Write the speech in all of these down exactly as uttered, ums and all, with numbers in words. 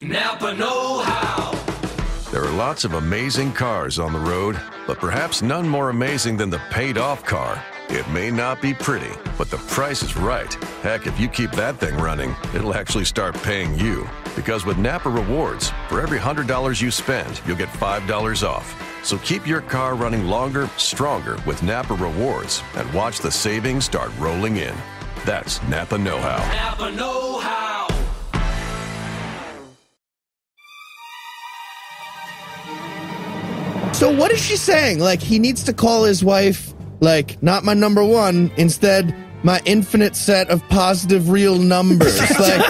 Napa Know How. There are lots of amazing cars on the road, but perhaps none more amazing than the paid-off car. It may not be pretty, but the price is right. Heck, if you keep that thing running, it'll actually start paying you. Because with Napa Rewards, for every one hundred dollars you spend, you'll get five dollars off. So keep your car running longer, stronger with Napa Rewards, and watch the savings start rolling in. That's Napa Know How. Napa Know How. So what is she saying? Like, he needs to call his wife, like, not my number one, instead, my infinite set of positive real numbers. Like,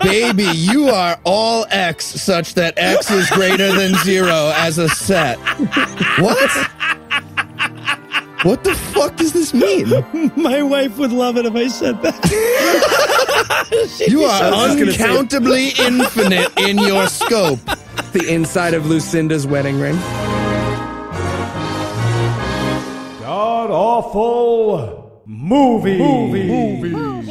baby, you are all X, such that X is greater than zero as a set. What? What the fuck does this mean? My wife would love it if I said that. You are uncountably infinite in your scope. The inside of Lucinda's wedding ring. God Awful Movies. Movies. Movies. Movies.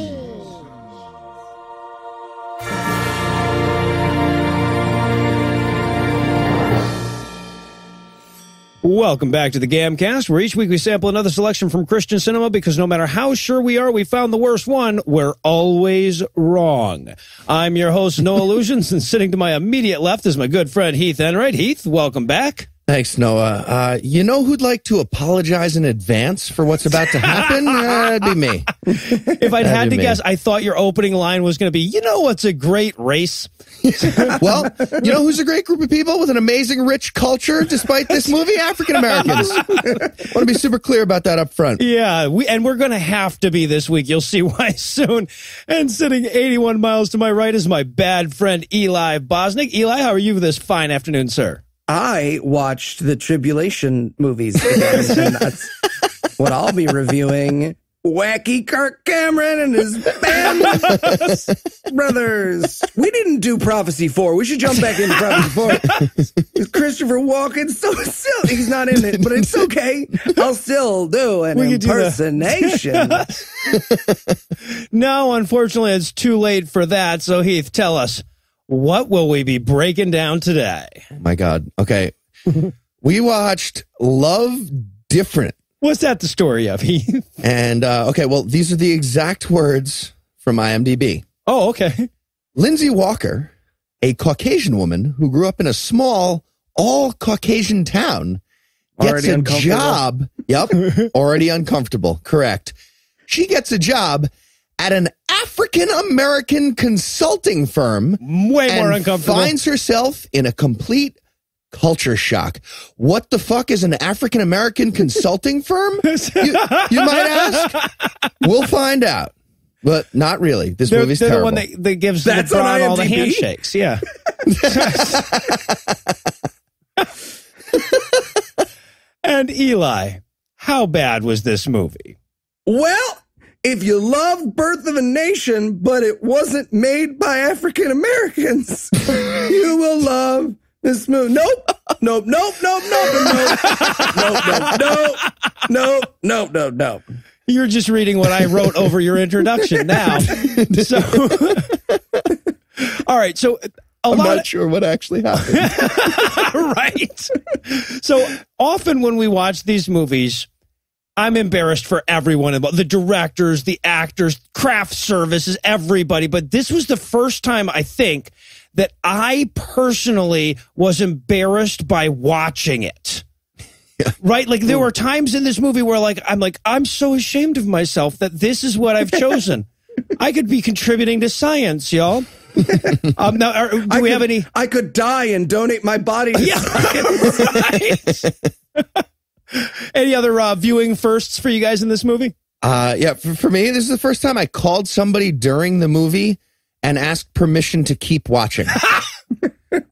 Welcome back to the Gamcast, where each week we sample another selection from Christian cinema, because no matter how sure we are we found the worst one, we're always wrong. I'm your host, Noah Lugeons, and sitting to my immediate left is my good friend Heath Enwright. Heath, welcome back. Thanks, Noah. Uh, you know who'd like to apologize in advance for what's about to happen? Uh, that'd be me. If I'd had to me. guess, I thought your opening line was going to be, you know what's a great race? Well, you know who's a great group of people with an amazing rich culture despite this movie? African-Americans. I want to be super clear about that up front. Yeah, we, and we're going to have to be this week. You'll see why soon. And sitting eighty-one miles to my right is my bad friend Eli Bosnick. Eli, how are you this fine afternoon, sir? I watched the Tribulation movies again, and that's what I'll be reviewing. Wacky Kirk Cameron and his band brothers. We didn't do Prophecy four. We should jump back into Prophecy four. Christopher Walken, so silly. He's not in it, but it's okay. I'll still do an we impersonation. Do no, unfortunately, it's too late for that. So, Heath, tell us, what will we be breaking down today? Oh my God. Okay. We watched Love Different. What's that the story of, Heath? And, uh, okay, well, these are the exact words from IMDb. Oh, okay. Lindsay Walker, a Caucasian woman who grew up in a small, all-Caucasian town, gets already a job. Yep. Already uncomfortable. Correct. She gets a job at an African-American consulting firm. Way more uncomfortable. Finds herself in a complete culture shock. What the fuck is an African-American consulting firm? You, you might ask. We'll find out. But not really. This they're, movie's they're terrible. They're the one that, that gives That's the all the handshakes. Yeah. And Eli, how bad was this movie? Well, if you love Birth of a Nation, but it wasn't made by African-Americans, you will love this movie. Nope. Nope. Nope. Nope. Nope. Nope. Nope. Nope. Nope. Nope. Nope. Nope. Nope. You're just reading what I wrote over your introduction now. So, all right. So, a I'm lot not of, sure what actually happened. Right. So, often when we watch these movies, I'm embarrassed for everyone involved, the directors, the actors, craft services, everybody. But this was the first time, I think, that I personally was embarrassed by watching it. Yeah. Right? Like, there were times in this movie where, like, I'm like, I'm so ashamed of myself that this is what I've chosen. I could be contributing to science, y'all. Um, now, are, do I we could, have any? I could die and donate my body to yeah, science. Right? Any other uh, viewing firsts for you guys in this movie? Uh, yeah, for, for me, this is the first time I called somebody during the movie and asked permission to keep watching.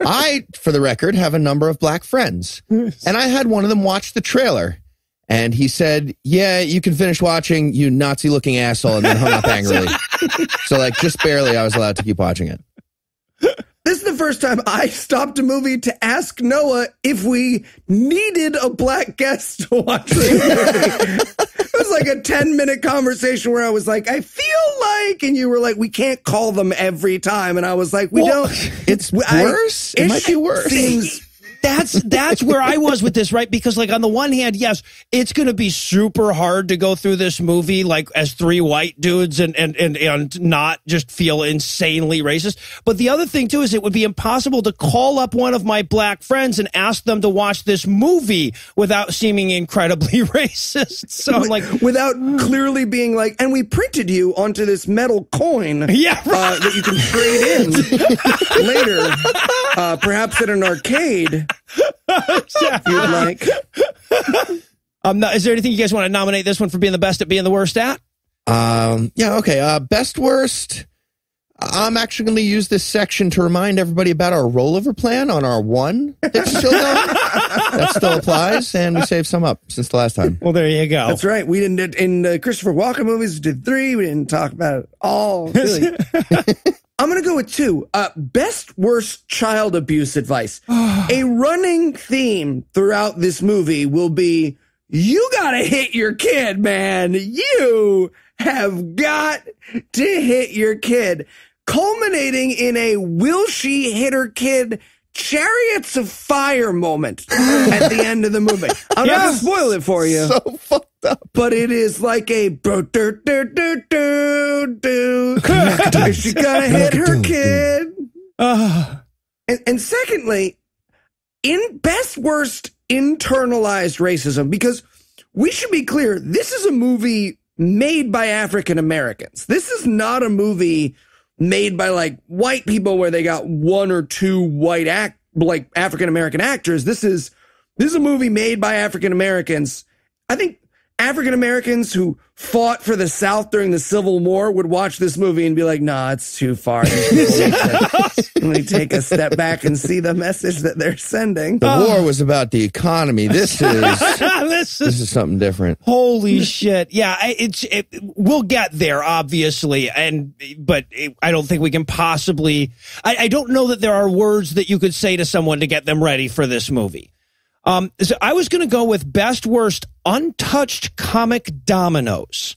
I, for the record, have a number of black friends, and I had one of them watch the trailer, and he said, yeah, you can finish watching, you Nazi-looking asshole, and then hung up angrily. So, like, just barely I was allowed to keep watching it. This is the first time I stopped a movie to ask Noah if we needed a black guest to watch the movie. It was like a ten-minute conversation where I was like, I feel like, and you were like, we can't call them every time. And I was like, we well, don't. It's I, worse. It, it might be worse. Seems, that's that's where I was with this, right? Because, like, on the one hand, yes, it's going to be super hard to go through this movie, like, as three white dudes and, and, and, and not just feel insanely racist. But the other thing, too, is it would be impossible to call up one of my black friends and ask them to watch this movie without seeming incredibly racist. So, like, without clearly being like, and we printed you onto this metal coin yeah, right. uh, that you can trade in later, uh, perhaps at an arcade. You're like, um, is there anything you guys want to nominate this one for being the best at being the worst at? Um, yeah, okay. Uh, best worst. I'm actually going to use this section to remind everybody about our rollover plan on our one that's still going. That still applies, and we saved some up since the last time. Well, there you go. That's right. We didn't in the Christopher Walken movies. We did three. We didn't talk about it all. Really. I'm going to go with two. Uh, best worst child abuse advice. A running theme throughout this movie will be, you got to hit your kid, man. You have got to hit your kid. Culminating in a will she hit her kid Chariots of Fire moment at the end of the movie. I'm yeah. not going to spoil it for you. So fucked up. But it is like a bro, do, do, do, do, do. She gotta hit her kid. Uh. And, and secondly, in best worst internalized racism, because we should be clear, this is a movie made by African Americans. This is not a movie made by like white people where they got one or two white act like African American actors. This is this is a movie made by African Americans. I think African Americans who fought for the South during the Civil War would watch this movie and be like, nah, it's too far. Let me take a step back and see the message that they're sending. The war was about the economy. This is this, is, this is something different. Holy shit. Yeah, it's it, we'll get there, obviously. and But it, I don't think we can possibly. I, I don't know that there are words that you could say to someone to get them ready for this movie. Um, so I was going to go with best worst untouched comic dominoes.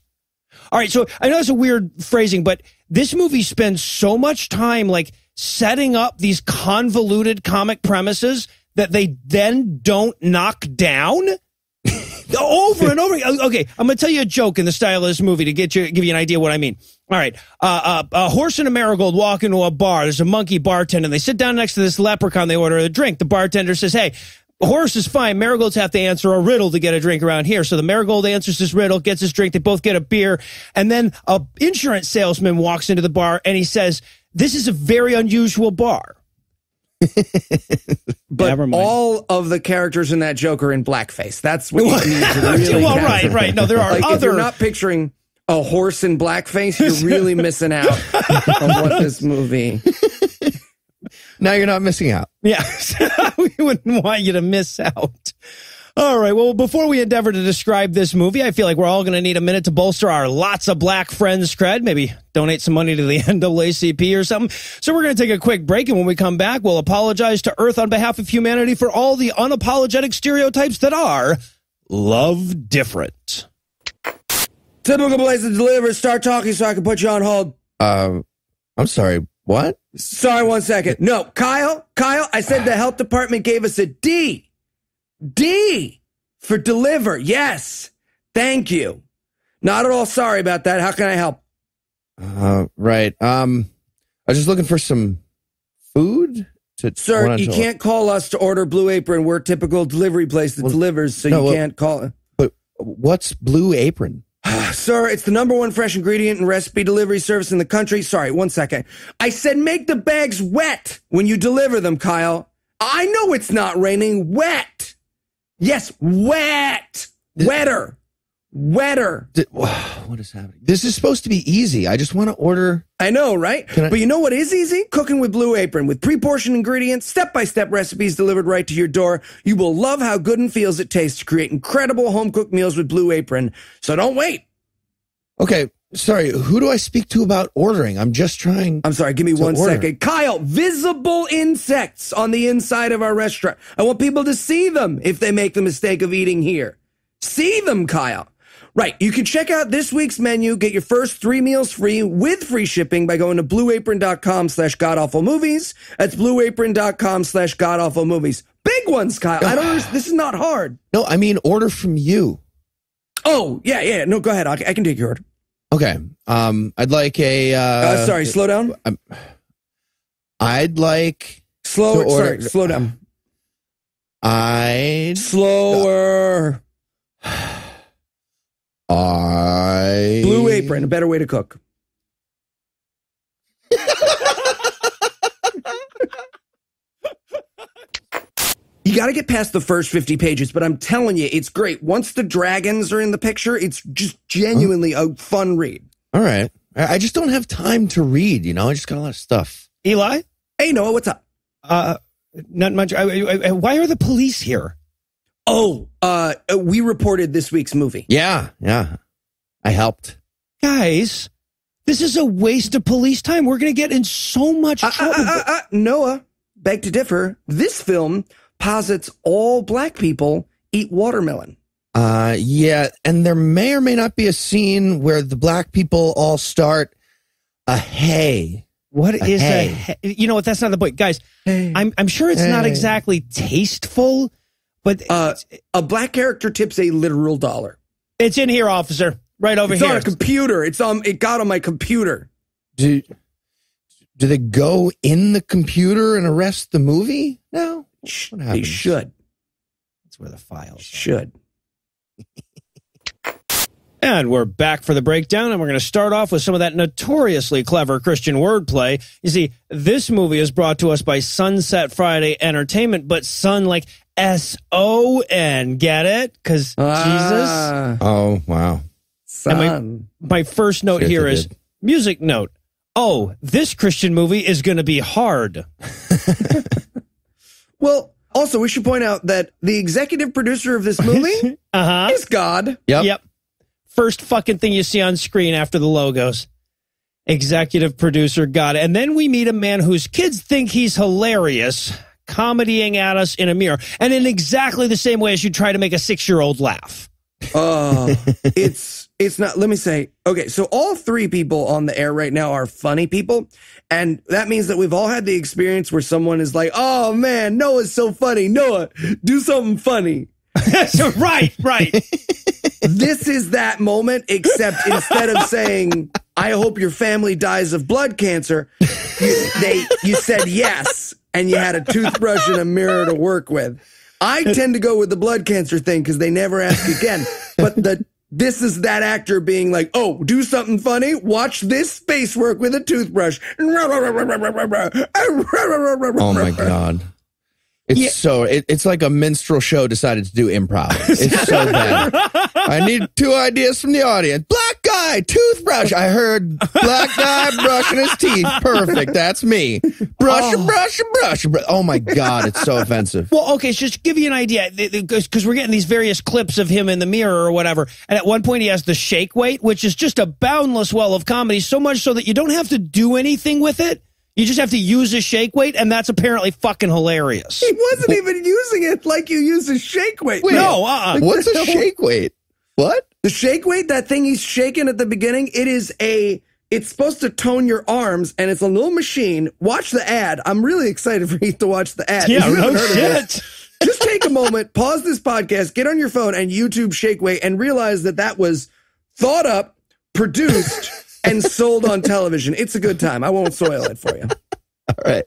All right. So I know it's a weird phrasing, but this movie spends so much time like setting up these convoluted comic premises that they then don't knock down over and over. Okay. I'm going to tell you a joke in the style of this movie to get you, give you an idea what I mean. All right. Uh, uh, a horse and a marigold walk into a bar. There's a monkey bartender and they sit down next to this leprechaun. They order a drink. The bartender says, hey, horse is fine. Marigolds have to answer a riddle to get a drink around here. So the marigold answers this riddle, gets his drink. They both get a beer. And then an insurance salesman walks into the bar and he says, this is a very unusual bar. But all of the characters in that joke are in blackface. That's what you need to really well, right, right. No, there are like, other. If you're not picturing a horse in blackface, you're really missing out on what this movie Now you're not missing out. Yeah, we wouldn't want you to miss out. All right, well, before we endeavor to describe this movie, I feel like we're all going to need a minute to bolster our lots of black friends cred. Maybe donate some money to the N double A C P or something. So we're going to take a quick break, and when we come back, we'll apologize to Earth on behalf of humanity for all the unapologetic stereotypes that are Love Different. Typical place to deliver. Start talking so I can put you on hold. Um, I'm sorry, what? Sorry, one second. No, Kyle, Kyle, I said the health department gave us a D. D for deliver. Yes. Thank you. Not at all sorry about that. How can I help? Uh, right. Um, I was just looking for some food. To Sir, you can't call us to order Blue Apron. We're a typical delivery place that well, delivers, so no, you well, can't call. But what's Blue Apron? Sir, it's the number one fresh ingredient and recipe delivery service in the country. Sorry, one second. I said make the bags wet when you deliver them, Kyle. I know it's not raining. Wet. Yes, wet. Wetter. Wetter. What is happening? This is supposed to be easy. I just want to order. I know, right? I but you know what is easy? Cooking with Blue Apron. With pre-portioned ingredients, step-by-step recipes delivered right to your door. You will love how good and feels it tastes to create incredible home-cooked meals with Blue Apron. So don't wait. Okay, Sorry, who do I speak to about ordering? I'm just trying. I'm sorry, give me one order. second. Kyle, visible insects on the inside of our restaurant. I want people to see them if they make the mistake of eating here. See them, Kyle. Right, you can check out this week's menu. Get your first three meals free with free shipping by going to blue apron dot com slash god awful movies. That's blue apron dot com slash god awful movies. Big ones, Kyle. I don't understand. This is not hard. No, I mean order from you. Oh, yeah, yeah. No, go ahead. I, I can take your order. Okay. Um, I'd like a... Uh, uh, sorry, slow down. Um, I'd like... Slower. Order, sorry, slow down. I... Slower. I... Blue Apron, a better way to cook. You got to get past the first fifty pages, but I'm telling you, it's great. Once the dragons are in the picture, it's just genuinely a fun read. All right. I just don't have time to read, you know? I just got a lot of stuff. Eli? Hey, Noah, what's up? Uh, not much. I, I, I, why are the police here? Oh, uh, we reported this week's movie. Yeah, yeah. I helped. Guys, this is a waste of police time. We're going to get in so much trouble. Uh, uh, uh, uh, Noah, beg to differ. This film... posits all black people eat watermelon. Uh, yeah, and there may or may not be a scene where the black people all start a hey. What a is hey. a hey? You know what? That's not the point, guys. Hey. I'm I'm sure it's hey. not exactly tasteful, but uh, a black character tips a literal dollar. It's in here, officer. Right over it's here. It's on a computer. It's on. It got on my computer. Do do they go in the computer and arrest the movie? No. They should. That's where the files should. And we're back for the breakdown, and we're going to start off with some of that notoriously clever Christian wordplay. You see, this movie is brought to us by Sunset Friday Entertainment, but Sun like S O N. Get it? Because ah. Jesus. Oh, wow. Sun. And my, my first note sure here is did. music note. Oh, this Christian movie is going to be hard. Well, also, we should point out that the executive producer of this movie uh-huh. is God. Yep. Yep. First fucking thing you see on screen after the logos. Executive producer God. And then we meet a man whose kids think he's hilarious, comedying at us in a mirror. And in exactly the same way as you try to make a six-year-old laugh. Oh, uh, it's it's not. Let me say. Okay, so all three people on the air right now are funny people, and that means that we've all had the experience where someone is like, "Oh man, Noah's so funny. Noah, do something funny." Right, right. This is that moment, except instead of saying, "I hope your family dies of blood cancer," you, they you said yes, and you had a toothbrush and a mirror to work with. I tend to go with the blood cancer thing because they never ask again. But the this is that actor being like, oh, do something funny. Watch this face work with a toothbrush. Oh, my God. It's yeah. so it, it's like a minstrel show decided to do improv. It's so bad. I need two ideas from the audience. Black guy, toothbrush. I heard black guy brushing his teeth. Perfect. That's me. Brush, oh. brush, brush, brush. Oh, my God. It's so offensive. Well, okay. So just to give you an idea, because we're getting these various clips of him in the mirror or whatever. And at one point, he has the shake weight, which is just a boundless well of comedy, so much so that you don't have to do anything with it. You just have to use a shake weight, and that's apparently fucking hilarious. He wasn't even using it like you use a shake weight. Wait, no, uh-uh. Like, what's a shake weight? What? The shake weight, that thing he's shaking at the beginning, it is a, it's supposed to tone your arms, and it's a little machine. Watch the ad. I'm really excited for Heath to watch the ad. Yeah, no shit. Just take a moment, pause this podcast, get on your phone, and YouTube shake weight, and realize that that was thought up, produced, and sold on television. It's a good time. I won't soil it for you. All right.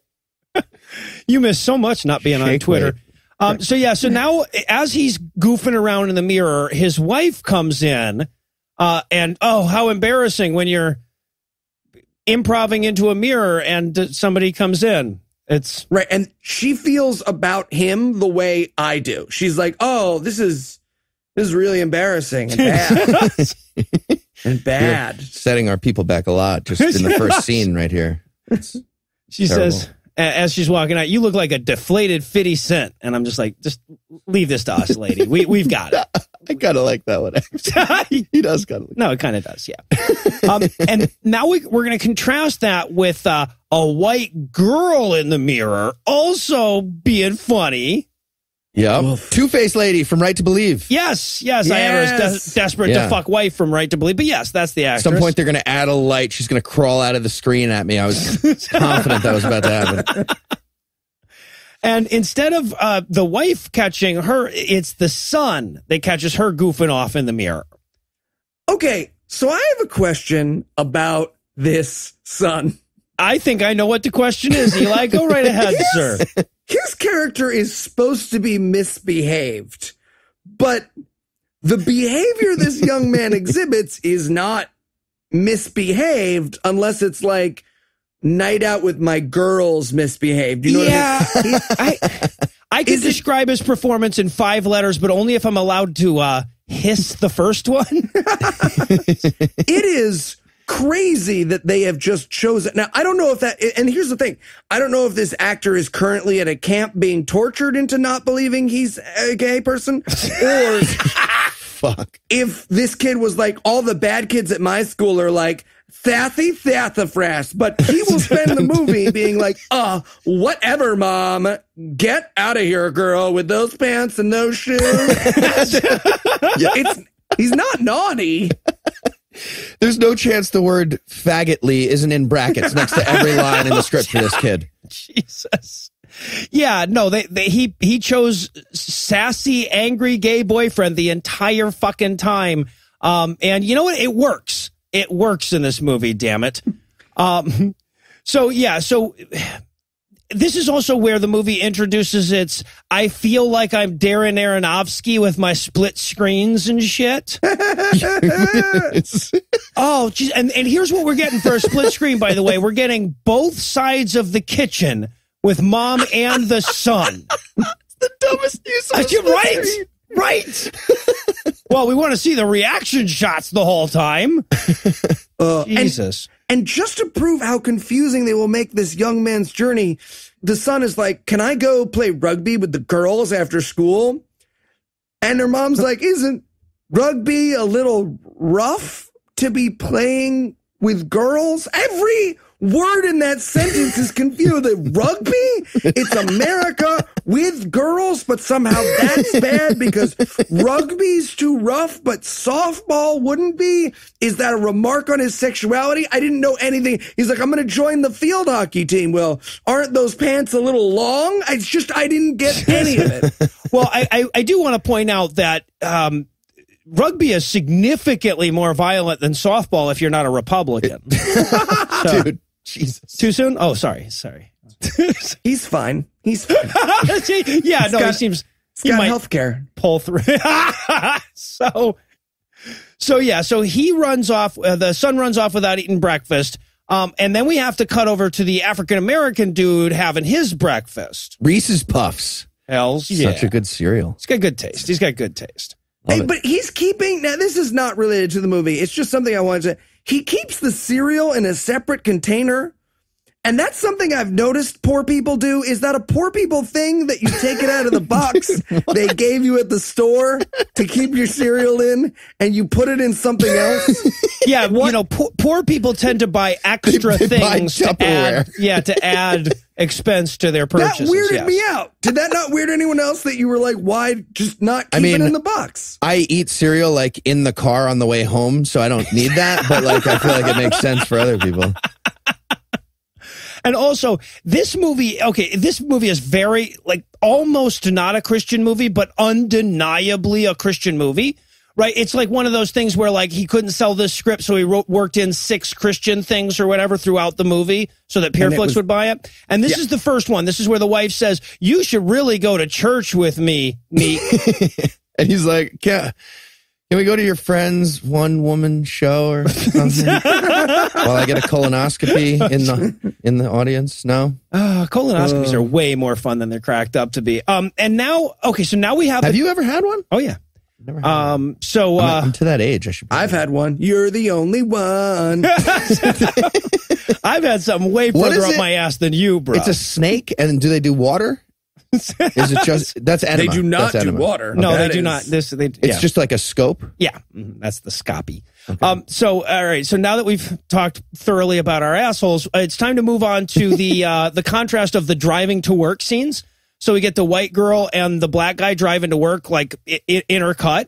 You miss so much not being Shake on Twitter. Um, so, yeah. So now as he's goofing around in the mirror, his wife comes in uh, and, oh, how embarrassing when you're improving into a mirror and somebody comes in. It's right. And she feels about him the way I do. She's like, oh, this is this is really embarrassing and bad. And bad. You're setting our people back a lot just in the first scene right here. It's she terrible. Says, as she's walking out, you look like a deflated fifty cent. And I'm just like, just leave this to us, lady. We, we've got it. I kind of like that one. Actually. He does kind of like No, it kind of does, yeah. um, and now we, we're going to contrast that with uh, a white girl in the mirror also being funny. Yeah. Two-Faced Lady from Right to Believe. Yes, yes. yes. Iana's de desperate yeah. to fuck wife from Right to Believe. But yes, that's the actress. At some point, they're going to add a light. She's going to crawl out of the screen at me. I was confident that was about to happen. And instead of uh, the wife catching her, it's the son that catches her goofing off in the mirror. Okay, so I have a question about this son. I think I know what the question is, Eli. Go right ahead, his, sir. His character is supposed to be misbehaved, but the behavior this young man exhibits is not misbehaved unless it's like night out with my girls misbehaved. You know yeah. what I mean? I, I could describe his performance in five letters, but only if I'm allowed to uh, hiss the first one. It is crazy that they have just chosen. Now, I don't know if that, and here's the thing. I don't know if this actor is currently at a camp being tortured into not believing he's a gay person, or fuck. If this kid was like, all the bad kids at my school are like, Thathy Thathafras, but he will spend the movie being like, uh, whatever, mom. Get out of here, girl, with those pants and those shoes. It's, he's not naughty. There's no chance the word faggotly isn't in brackets next to every line in the script for this kid. Jesus. Yeah, no, they, they, he, he chose sassy, angry gay boyfriend the entire fucking time. Um, and you know what? It works. It works in this movie, damn it. Um, so, yeah, so this is also where the movie introduces its, I feel like I'm Darren Aronofsky with my split screens and shit. Oh, geez. And, and here's what we're getting for a split screen, by the way. We're getting both sides of the kitchen with mom and the son. It's the dumbest use of a split right? screen. Right. Well, we want to see the reaction shots the whole time. uh, Jesus. And, and just to prove how confusing they will make this young man's journey, the son is like, can I go play rugby with the girls after school? And her mom's like, isn't rugby a little rough to be playing with girls? Every word in that sentence is confused. Rugby? It's America with girls, but somehow that's bad because rugby's too rough, but softball wouldn't be? Is that a remark on his sexuality? I didn't know anything. He's like, I'm going to join the field hockey team. Well, aren't those pants a little long? It's just, I didn't get any of it. Well, I, I, I do want to point out that um, rugby is significantly more violent than softball if you're not a Republican. So. Dude. Jesus. Too soon? Oh, sorry. Sorry. He's fine. He's fine. Yeah, he's no, got, he seems he's he got health care. Pull through. so, so, yeah, so he runs off. Uh, the son runs off without eating breakfast. Um, and then we have to cut over to the African-American dude having his breakfast. Reese's Puffs. Hells yeah. Such a good cereal. He's got good taste. He's got good taste. Hey, but he's keeping, now this is not related to the movie. It's just something I wanted to, he keeps the cereal in a separate container. And that's something I've noticed poor people do. Is that a poor people thing that you take it out of the box they gave you at the store to keep your cereal in and you put it in something else? Yeah, what? You know, poor, poor people tend to buy extra they, they things buy to add, yeah, to add expense to their purchases. That weirded yes. me out. Did that not weird anyone else that you were like, why just not keep I mean, it in the box? I eat cereal like in the car on the way home, so I don't need that. But like, I feel like it makes sense for other people. And also, this movie, okay, this movie is very, like, almost not a Christian movie, but undeniably a Christian movie, right? It's like one of those things where, like, he couldn't sell this script, so he wrote, worked in six Christian things or whatever throughout the movie so that PureFlix would buy it. And this yeah. is the first one. This is where the wife says, you should really go to church with me, me. And he's like, yeah. Can we go to your friend's one-woman show or something? While I get a colonoscopy in the in the audience? No? Uh, colonoscopies uh, are way more fun than they're cracked up to be. Um, and now, okay, so now we have... Have the, you ever had one? Oh, yeah. Never had um, one. So, uh, I'm, I'm to that age, I should be I've had one. You're the only one. I've had something way further up my ass than you, bro. It's a snake, and do they do water? Is it just that's enema? They do not that's do enema. water. No, okay. they do is, not. This they. It's yeah. just like a scope. Yeah, that's the scopy. Okay. Um. So all right. So now that we've talked thoroughly about our assholes, it's time to move on to the uh, the contrast of the driving to work scenes. So we get the white girl and the black guy driving to work, like intercut.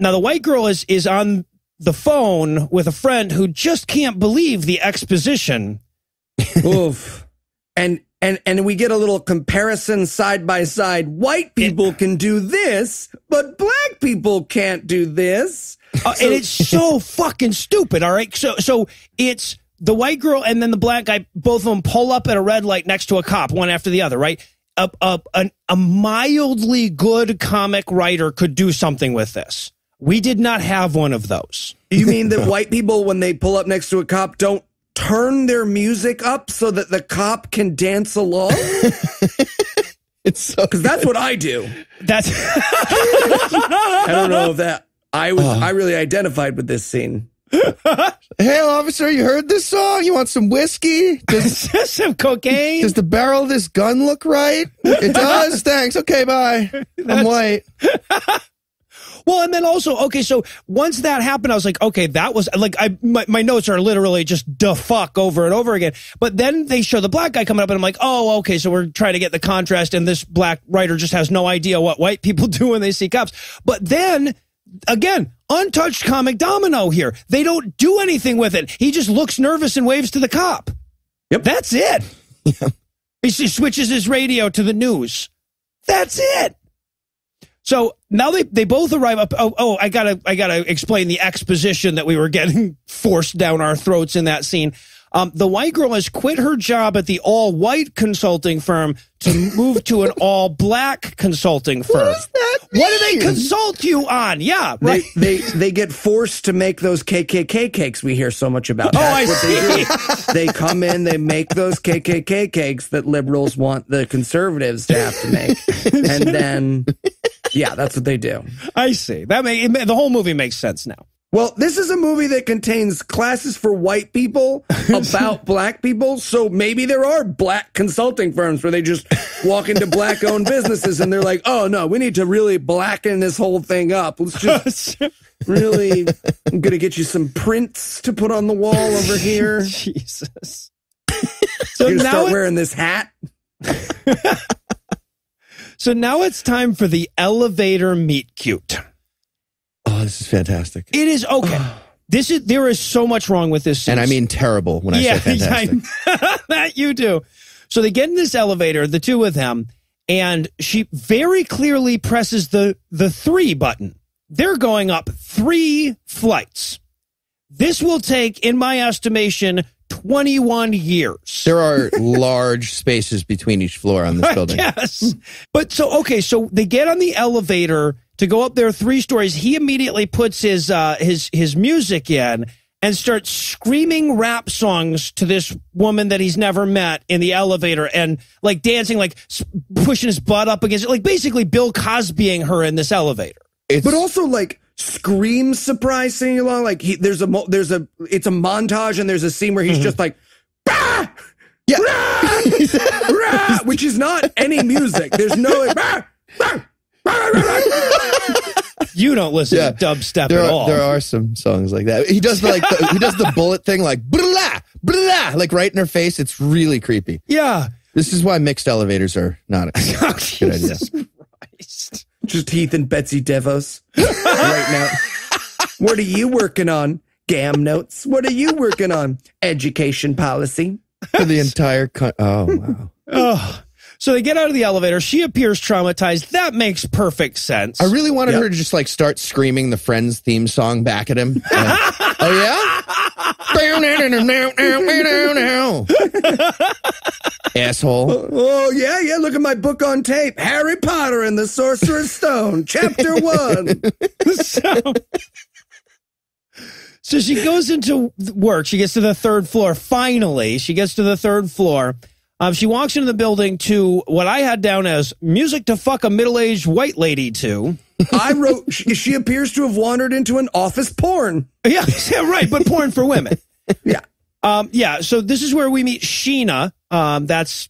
Now the white girl is is on the phone with a friend who just can't believe the exposition. Oof. And. And and we get a little comparison side by side. White people can do this, but black people can't do this. Uh, so and it's so fucking stupid. All right, so so it's the white girl and then the black guy. Both of them pull up at a red light next to a cop, one after the other. Right? A a a, a mildly good comic writer could do something with this. We did not have one of those. You mean that white people, when they pull up next to a cop, don't turn their music up so that the cop can dance along? It's so because that's what I do. That's I don't know if that I was. Uh. I really identified with this scene. Hey, officer, you heard this song? You want some whiskey? Does, some cocaine? Does the barrel of this gun look right? It does. Thanks. Okay, bye. I'm white. Well, and then also, okay, so once that happened, I was like, okay, that was, like, I my, my notes are literally just da fuck over and over again. But then they show the black guy coming up, and I'm like, oh, okay, so we're trying to get the contrast, and this black writer just has no idea what white people do when they see cops. But then, again, untouched comic domino here. They don't do anything with it. He just looks nervous and waves to the cop. Yep. That's it. Yep. He switches his radio to the news. That's it. So now they, they both arrive up. Oh, oh, I gotta I gotta explain the exposition that we were getting forced down our throats in that scene. Um, the white girl has quit her job at the all white consulting firm to move to an all black consulting firm. What does that mean? What do they consult you on? Yeah, right. They, they they get forced to make those K K K cakes we hear so much about. That's oh, I see. They, they come in, they make those K K K cakes that liberals want the conservatives to have to make, and then. Yeah, that's what they do. I see. That may, it may, the whole movie makes sense now. Well, this is a movie that contains classes for white people about black people, so maybe there are black consulting firms where they just walk into black-owned businesses and they're like, oh, no, we need to really blacken this whole thing up. Let's just really, I'm going to get you some prints to put on the wall over here. Jesus. So You're going to start it, wearing this hat? So now it's time for the elevator meet cute. Oh, this is fantastic. It is okay. This is there is so much wrong with this scene. And I mean terrible when yeah, I say fantastic. Yeah, that you do. So they get in this elevator, the two of them, and she very clearly presses the the three button. They're going up three flights. This will take, in my estimation, twenty-one years. There are large spaces between each floor on this building. Yes. But so, okay, so they get on the elevator to go up there three stories. He immediately puts his, uh, his, his music in and starts screaming rap songs to this woman that he's never met in the elevator and like dancing, like pushing his butt up against it, like basically Bill Cosbying her in this elevator. It's but also like scream surprise singing along, like he, there's a mo there's a it's a montage and there's a scene where he's mm-hmm. just like bah! Yeah. Rah! Rah! Which is not any music. There's no bah! Bah! Bah! Bah! You don't listen yeah. to dubstep there at are, all. There are some songs like that. He does the, like the, he does the bullet thing like blah blah like right in her face. It's really creepy. Yeah. This is why mixed elevators are not a oh, good Jesus idea. Christ. Just Heath and Betsy DeVos right now. What are you working on? Gam notes. What are you working on? Education policy. For the entire country. Oh, wow. Oh. So they get out of the elevator. She appears traumatized. That makes perfect sense. I really wanted yep. her to just like start screaming the Friends theme song back at him. And, oh, yeah? Asshole. Oh, oh, yeah, yeah. Look at my book on tape. Harry Potter and the Sorcerer's Stone, Chapter One. So, so she goes into work. She gets to the third floor. Finally, she gets to the third floor. Um, she walks into the building to what I had down as music to fuck a middle-aged white lady to. I wrote, she, she appears to have wandered into an office porn. Yeah, yeah, right, but porn for women. Yeah. Um, yeah, so this is where we meet Sheena. Um, that's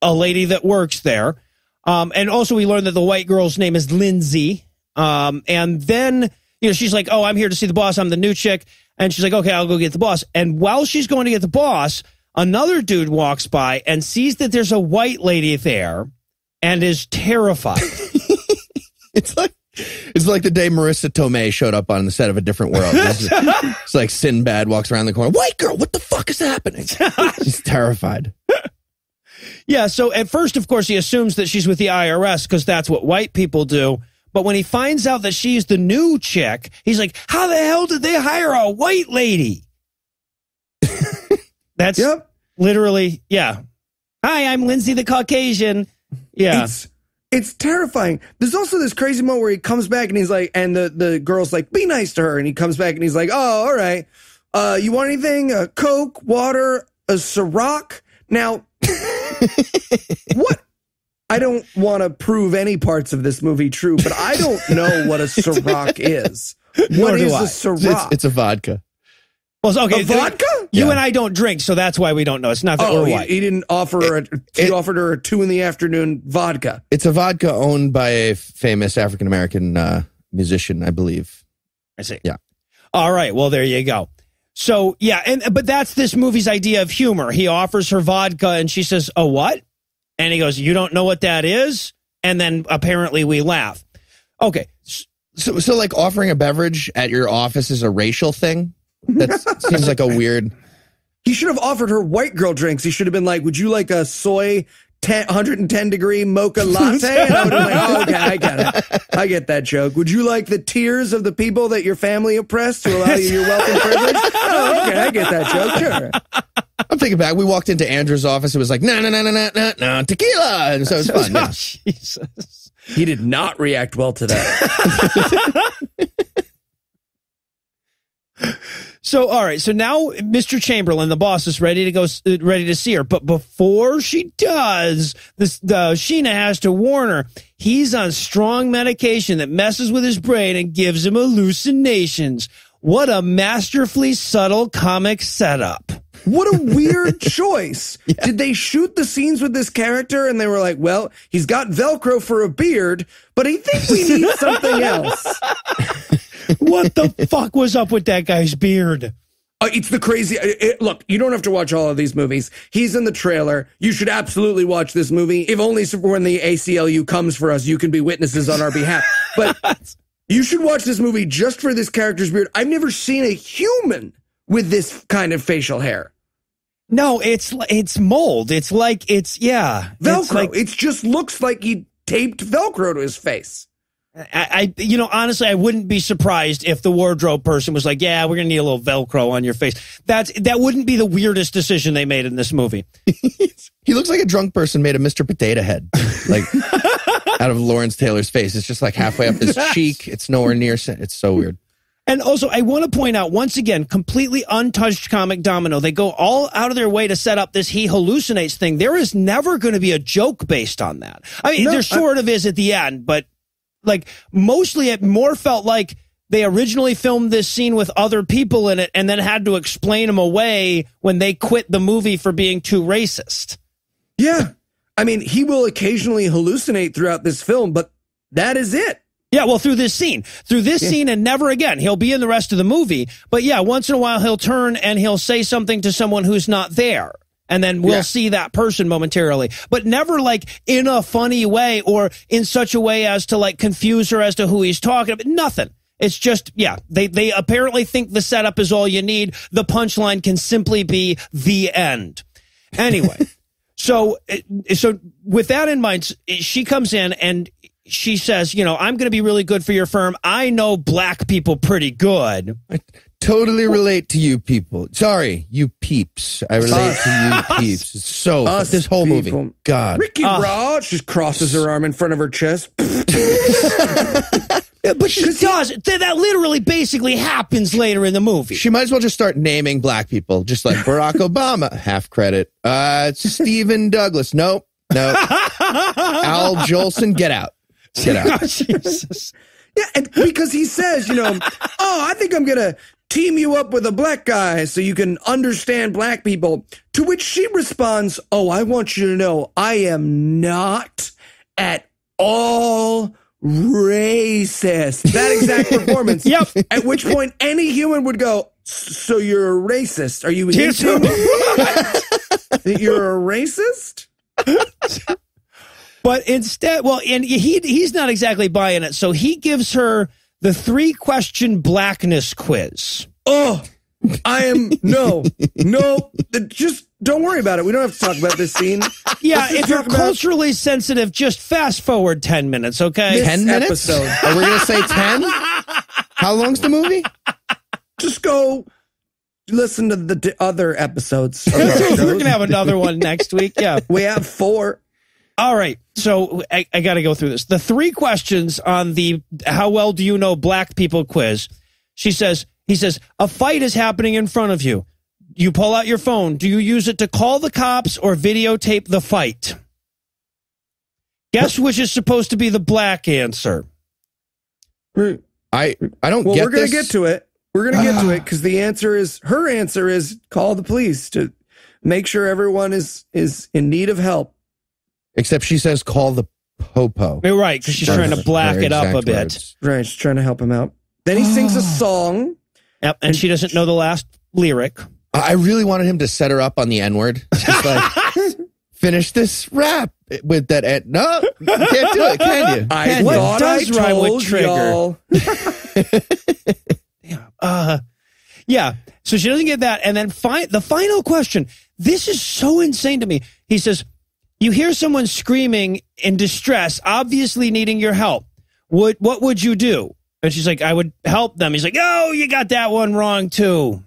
a lady that works there. Um, and also we learned that the white girl's name is Lindsay. Um, and then, you know, she's like, oh, I'm here to see the boss. I'm the new chick. And she's like, okay, I'll go get the boss. And while she's going to get the boss, another dude walks by and sees that there's a white lady there and is terrified. It's like, it's like the day Marissa Tomei showed up on the set of A Different World. It's, just, it's like Sinbad walks around the corner. White girl, what the fuck is happening? She's terrified. Yeah, so at first, of course, he assumes that she's with the I R S because that's what white people do. But when he finds out that she's the new chick, he's like, how the hell did they hire a white lady? That's yep. literally, yeah. Hi, I'm Lindsay the Caucasian. Yeah. It's, it's terrifying. There's also this crazy moment where he comes back and he's like, and the, the girl's like, be nice to her. And he comes back and he's like, oh, all right. Uh, you want anything? A Coke, water, a Ciroc? Now, what? I don't want to prove any parts of this movie true, but I don't know what a Ciroc is. What is I. a Ciroc? It's, it's a vodka. Well, okay, a vodka? You yeah. and I don't drink, so that's why we don't know. It's not that oh, we're white. He, he didn't offer her. He offered her a two in the afternoon vodka. It's a vodka owned by a famous African American uh, musician, I believe. I see. Yeah. All right. Well, there you go. So yeah, and but that's this movie's idea of humor. He offers her vodka, and she says, "Oh, what?" And he goes, "You don't know what that is?" And then apparently we laugh. Okay. So, so like offering a beverage at your office is a racial thing. That seems like a weird. He should have offered her white girl drinks. He should have been like, would you like a soy ten, one hundred ten degree mocha latte? And I would have been like, oh, okay, I get it. I get that joke. Would you like the tears of the people that your family oppressed to allow you your wealth and privilege? Oh, okay, I get that joke, sure. I'm thinking back. We walked into Andrew's office. It was like, no, no, no, no, no, no, no, tequila. And so it was fun. Oh, yeah. Jesus. He did not react well to that. So, all right. So now Mister Chamberlain, the boss, is ready to go, ready to see her. But before she does, this, uh, Sheena has to warn her. He's on strong medication that messes with his brain and gives him hallucinations. What a masterfully subtle comic setup. What a weird choice. Yeah. Did they shoot the scenes with this character and they were like, well, he's got Velcro for a beard, but I think we need something else. What the fuck was up with that guy's beard? Uh, it's the crazy... It, it, look, you don't have to watch all of these movies. He's in the trailer. You should absolutely watch this movie. If only when the A C L U comes for us, you can be witnesses on our behalf. But you should watch this movie just for this character's beard. I've never seen a human with this kind of facial hair. No, it's it's mold. It's like, it's, yeah. Velcro. It's like, it just looks like he taped Velcro to his face. I, I, you know, honestly, I wouldn't be surprised if the wardrobe person was like, yeah, we're going to need a little Velcro on your face. That's, that wouldn't be the weirdest decision they made in this movie. He looks like a drunk person made a Mister Potato Head, like out of Lawrence Taylor's face. It's just like halfway up his cheek. It's nowhere near. It's so weird. And also, I want to point out, once again, completely untouched comic domino. They go all out of their way to set up this he hallucinates thing. There is never going to be a joke based on that. I mean, no, there sort I of is at the end, but. Like, mostly it more felt like they originally filmed this scene with other people in it and then had to explain them away when they quit the movie for being too racist. Yeah. I mean, he will occasionally hallucinate throughout this film, but that is it. Yeah, well, through this scene. Through this yeah. scene and never again. He'll be in the rest of the movie, but yeah, once in a while he'll turn and he'll say something to someone who's not there. And then we'll yeah. see that person momentarily, but never like in a funny way or in such a way as to like confuse her as to who he's talking about. Nothing. It's just, yeah, they, they apparently think the setup is all you need. The punchline can simply be the end. Anyway, so, so with that in mind, she comes in and she says, you know, I'm going to be really good for your firm. I know black people pretty good. I totally relate to you people. Sorry, you peeps. I relate us. to you peeps. It's so us this whole people. movie. God. Ricky uh, Raj just crosses her arm in front of her chest. But she does. That literally basically happens later in the movie. She might as well just start naming black people, just like Barack Obama. Half credit. Uh, Stephen Douglas. Nope. Nope. Al Jolson. Get out. Get out. Oh, Jesus. Yeah, and because he says, you know, oh, I think I'm going to team you up with a black guy so you can understand black people. To which she responds, oh, I want you to know I am not at all racist. That exact performance. Yep. At which point any human would go, so you're a racist. Are you a racist? You're a racist? But instead, well, and he he's not exactly buying it. So he gives her the three question blackness quiz. Oh, I am no, no. Just don't worry about it. We don't have to talk about this scene. Yeah, if you're culturally about... sensitive, just fast forward ten minutes, okay? This ten minutes. Episode. Are we gonna say ten? How long's the movie? Just go listen to the other episodes. Okay. We're gonna have another one next week. Yeah, we have four. All right, so I, I got to go through this. The three questions on the how well do you know black people quiz. She says, he says, a fight is happening in front of you. You pull out your phone. Do you use it to call the cops or videotape the fight? Guess which is supposed to be the black answer. I, I don't well, get we're gonna this. get to it. We're going to get to it because the answer is, her answer is call the police to make sure everyone is, is in need of help. Except she says, call the popo. You're right, because she's That's trying to black it up a bit. Words. Right, she's trying to help him out. Then he sings a song. Yep, and, and she doesn't know the last lyric. I really wanted him to set her up on the N-word. Just like, finish this rap with that. N no, you can't do it, can you? I can what you? does I rhyme with trigger? yeah, uh, yeah, so she doesn't get that. And then fi the final question. This is so insane to me. He says, you hear someone screaming in distress, obviously needing your help. What, what would you do? And she's like, I would help them. He's like, oh, you got that one wrong, too.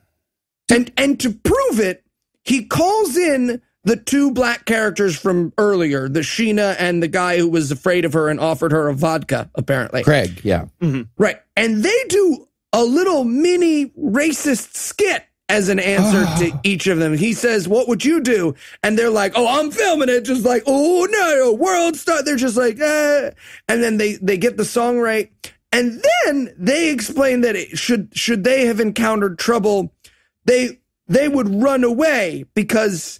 And, and to prove it, he calls in the two black characters from earlier, the Sheena and the guy who was afraid of her and offered her a vodka, apparently. Craig, yeah. Mm-hmm. Right. And they do a little mini racist skit as an answer oh. to each of them. He says, what would you do? And they're like, oh, I'm filming it. Just like, oh, no, world star. They're just like, eh. And then they, they get the song right. And then they explain that it should should they have encountered trouble, they they would run away because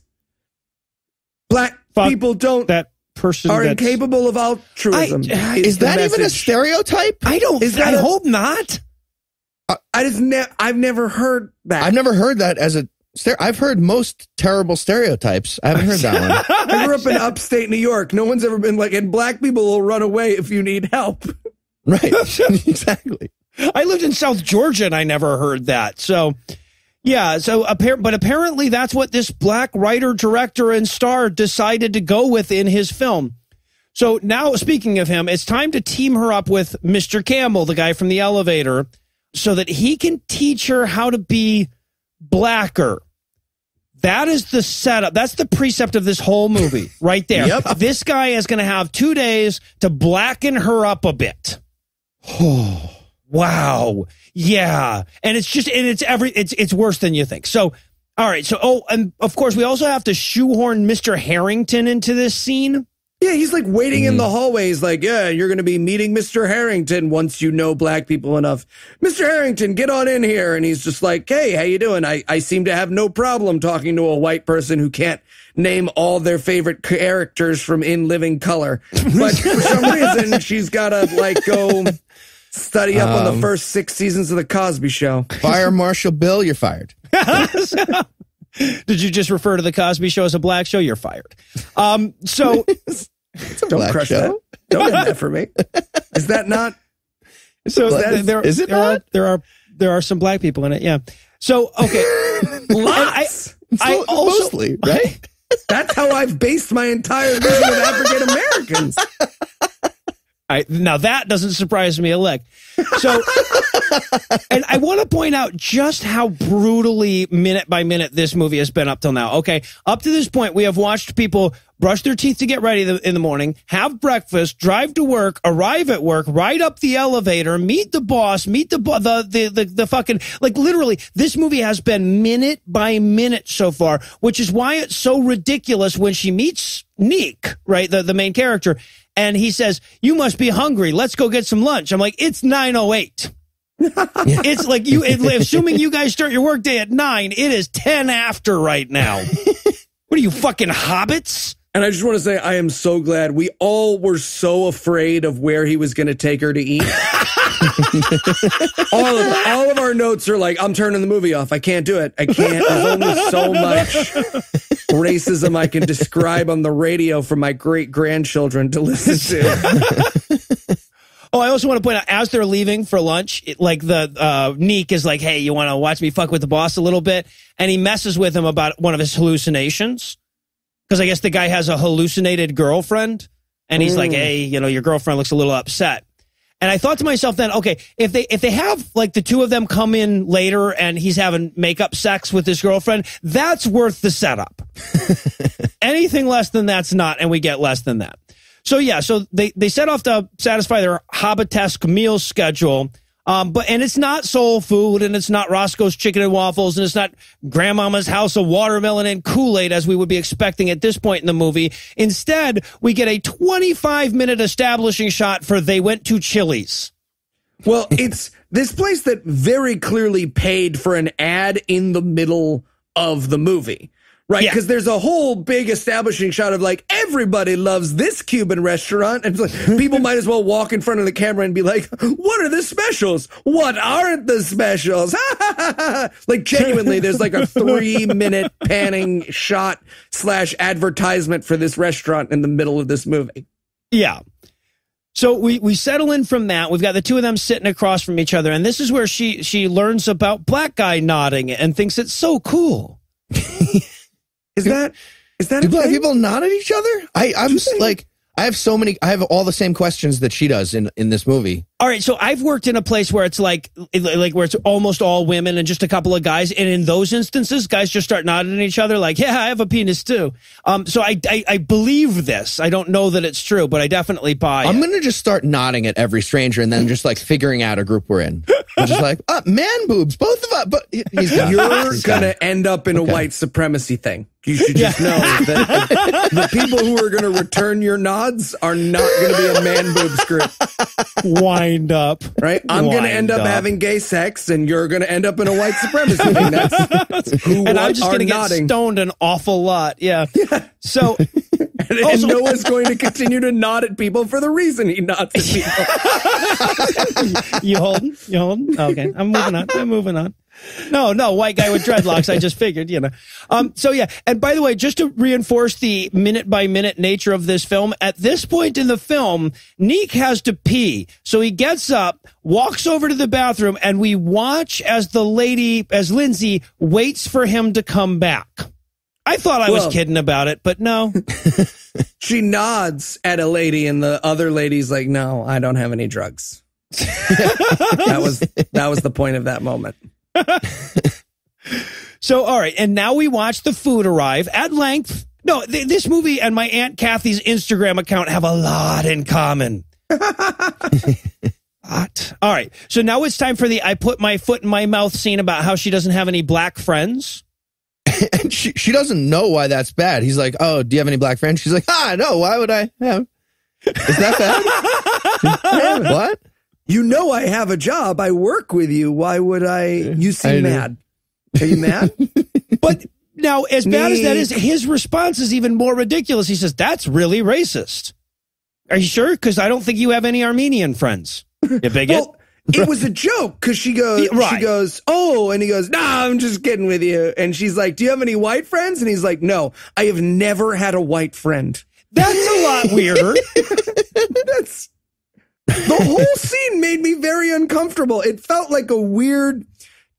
black Fuck people don't that person are incapable of altruism. I, is, is that message. even a stereotype? I don't is that I a, hope not. I just ne I've never heard that. I've never heard that as a ster I've heard most terrible stereotypes. I haven't heard that one. I grew up in upstate New York. No one's ever been like, and black people will run away if you need help. Right. Exactly. I lived in South Georgia and I never heard that. So, yeah. So, appar but apparently that's what this black writer, director, and star decided to go with in his film. So now, speaking of him, it's time to team her up with Mister Campbell, the guy from the elevator, so that he can teach her how to be blacker. That is the setup. That's the precept of this whole movie right there. Yep. This guy is going to have two days to blacken her up a bit. Oh, wow. Yeah. And it's just, and it's every, it's, it's worse than you think. So, all right. So, oh, and of course we also have to shoehorn Mister Harrington into this scene. Yeah, he's like waiting mm. in the hallways like, yeah, you're going to be meeting Mister Harrington once you know black people enough. Mister Harrington, get on in here. And he's just like, hey, how you doing? I, I seem to have no problem talking to a white person who can't name all their favorite characters from In Living Color. But for some reason, she's got to like go study up um, on the first six seasons of The Cosby Show. Fire Marshal Bill, you're fired. Did you just refer to The Cosby Show as a black show? You're fired. Um, so... It's a Don't black crush show. that. Don't end that for me. Is that not? So is, that, there, is it there not? Are, there are there are some black people in it. Yeah. So okay. Lots. I, I also, mostly right. That's how I've based my entire vision of African Americans. I, now that doesn't surprise me a lick. So, and I want to point out just how brutally minute by minute this movie has been up till now. Okay, up to this point, we have watched people brush their teeth to get ready in the morning, have breakfast, drive to work, arrive at work, ride up the elevator, meet the boss, meet the bo the, the the the fucking like literally. This movie has been minute by minute so far, which is why it's so ridiculous when she meets Neek, right, the the main character. And he says, you must be hungry. Let's go get some lunch. I'm like, it's nine oh eight. It's like, you. assuming you guys start your work day at nine, it is ten after right now. What are you, fucking hobbits? And I just want to say, I am so glad. We all were so afraid of where he was going to take her to eat. all, of, all of our notes are like, I'm turning the movie off. I can't do it. I can't. There's only so much racism I can describe on the radio for my great-grandchildren to listen to. Oh, I also want to point out, as they're leaving for lunch, it, like the uh, Neek is like, hey, you want to watch me fuck with the boss a little bit? And he messes with him about one of his hallucinations. Because I guess the guy has a hallucinated girlfriend, and he's mm. like, hey, you know, your girlfriend looks a little upset. And I thought to myself then, okay, if they if they have, like, the two of them come in later and he's having makeup sex with his girlfriend, that's worth the setup. Anything less than that's not, and we get less than that. So, yeah, so they, they set off to satisfy their hobbitesque meal schedule. Um, but and it's not soul food, and it's not Roscoe's Chicken and Waffles, and it's not Grandmama's House of Watermelon and Kool-Aid, as we would be expecting at this point in the movie. Instead, we get a twenty-five minute establishing shot for They Went to Chili's. Well, it's this place that very clearly paid for an ad in the middle of the movie. Right, because yeah. there's a whole big establishing shot of like, everybody loves this Cuban restaurant. And it's like, people might as well walk in front of the camera and be like, what are the specials? What aren't the specials? Like, genuinely, there's like a three minute panning shot slash advertisement for this restaurant in the middle of this movie. Yeah. So we, we settle in from that. We've got the two of them sitting across from each other. And this is where she, she learns about black guy nodding and thinks it's so cool. Is that is that do black people nod at each other? I I'm like I have so many I have all the same questions that she does in in this movie. All right, so I've worked in a place where it's like like where it's almost all women and just a couple of guys, and in those instances, guys just start nodding at each other like, "Yeah, I have a penis too." Um, so I I, I believe this. I don't know that it's true, but I definitely buy. I'm it. gonna just start nodding at every stranger, and then just like figuring out a group we're in. I'm just like, oh, man boobs, both of us. But he's you're he's gonna end up in okay. a white supremacy thing. You should just yeah. know that the people who are going to return your nods are not going to be a man boobs group. Wind up. Right? I'm going to end up, up having gay sex, and you're going to end up in a white supremacy thing. That's who and I'm just going to get nodding. stoned an awful lot. Yeah. yeah. So, and, also, and Noah's going to continue to nod at people for the reason he nods at people. You holding? You holding? Okay. I'm moving on. I'm moving on. No, no, white guy with dreadlocks. I just figured, you know. Um, so, yeah. And by the way, just to reinforce the minute by minute nature of this film, at this point in the film, Neek has to pee. So he gets up, walks over to the bathroom, and we watch as the lady, as Lindsay, waits for him to come back. I thought I well, was kidding about it, but no. She nods at a lady, and the other lady's like, no, I don't have any drugs. That was that was the point of that moment. So, all right, and now we watch the food arrive at length. No, th this movie and my Aunt Kathy's Instagram account have a lot in common. Hot. All right, so now it's time for the I put my foot in my mouth scene about how she doesn't have any black friends. And she, she doesn't know why that's bad. He's like, oh, do you have any black friends? She's like, ah, no, why would I have? Is that bad? What? You know I have a job. I work with you. Why would I? You seem mad. Are you mad? But now, as bad as that is, his response is even more ridiculous. He says, that's really racist. Are you sure? Because I don't think you have any Armenian friends. You bigot. Well, it was a joke because she goes, right. she goes, oh, and he goes, nah, I'm just kidding with you. And she's like, do you have any white friends? And he's like, no, I have never had a white friend. That's a lot weirder. That's... The whole scene made me very uncomfortable. It felt like a weird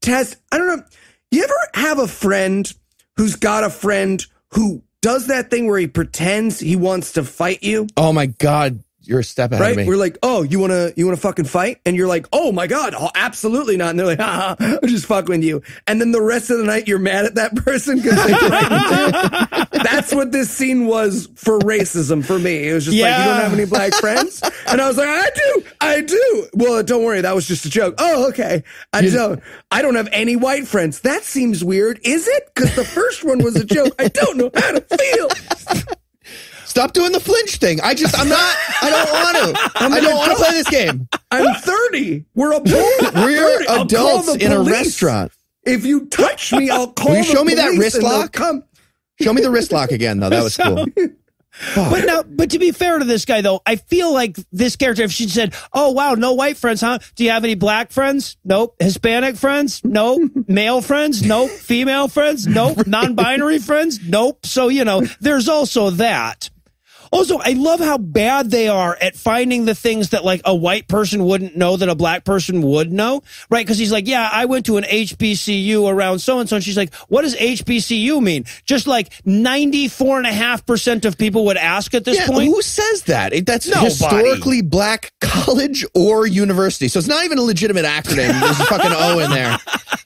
test. I don't know. You ever have a friend who's got a friend who does that thing where he pretends he wants to fight you? Oh, my God. You're a step ahead right? of me. We're like, oh, you want to you want to fucking fight? And you're like, oh, my God, oh, absolutely not. And they're like, ha, ha, I'm just fucking with you. And then the rest of the night, you're mad at that person because they threatened you. That's what this scene was for racism for me. It was just yeah. like, you don't have any black friends? And I was like, I do. I do. Well, don't worry. That was just a joke. Oh, okay. I you don't. I don't have any white friends. That seems weird. Is it? Because the first one was a joke. I don't know how to feel. Stop doing the flinch thing. I just, I'm not, I don't want to. I'm I don't want to play this game. I'm thirty. We're adults. We're adults in a restaurant. If you touch me, I'll call Will you the show police me that wrist lock? Come. Show me the wrist lock again, though. That was so cool. But now, but to be fair to this guy, though, I feel like this character, if she said, oh, wow, no white friends, huh? Do you have any black friends? Nope. Hispanic friends? Nope. Male friends? Nope. Female friends? Nope. Non-binary friends? Nope. So, you know, there's also that. Also, I love how bad they are at finding the things that, like, a white person wouldn't know that a black person would know, right? Because he's like, yeah, I went to an H B C U around so-and-so, and she's like, what does H B C U mean? Just, like, ninety-four point five percent of people would ask at this yeah, point. Who says that? It, that's Nobody. Historically black college or university. So it's not even a legitimate acronym. There's a fucking O in there.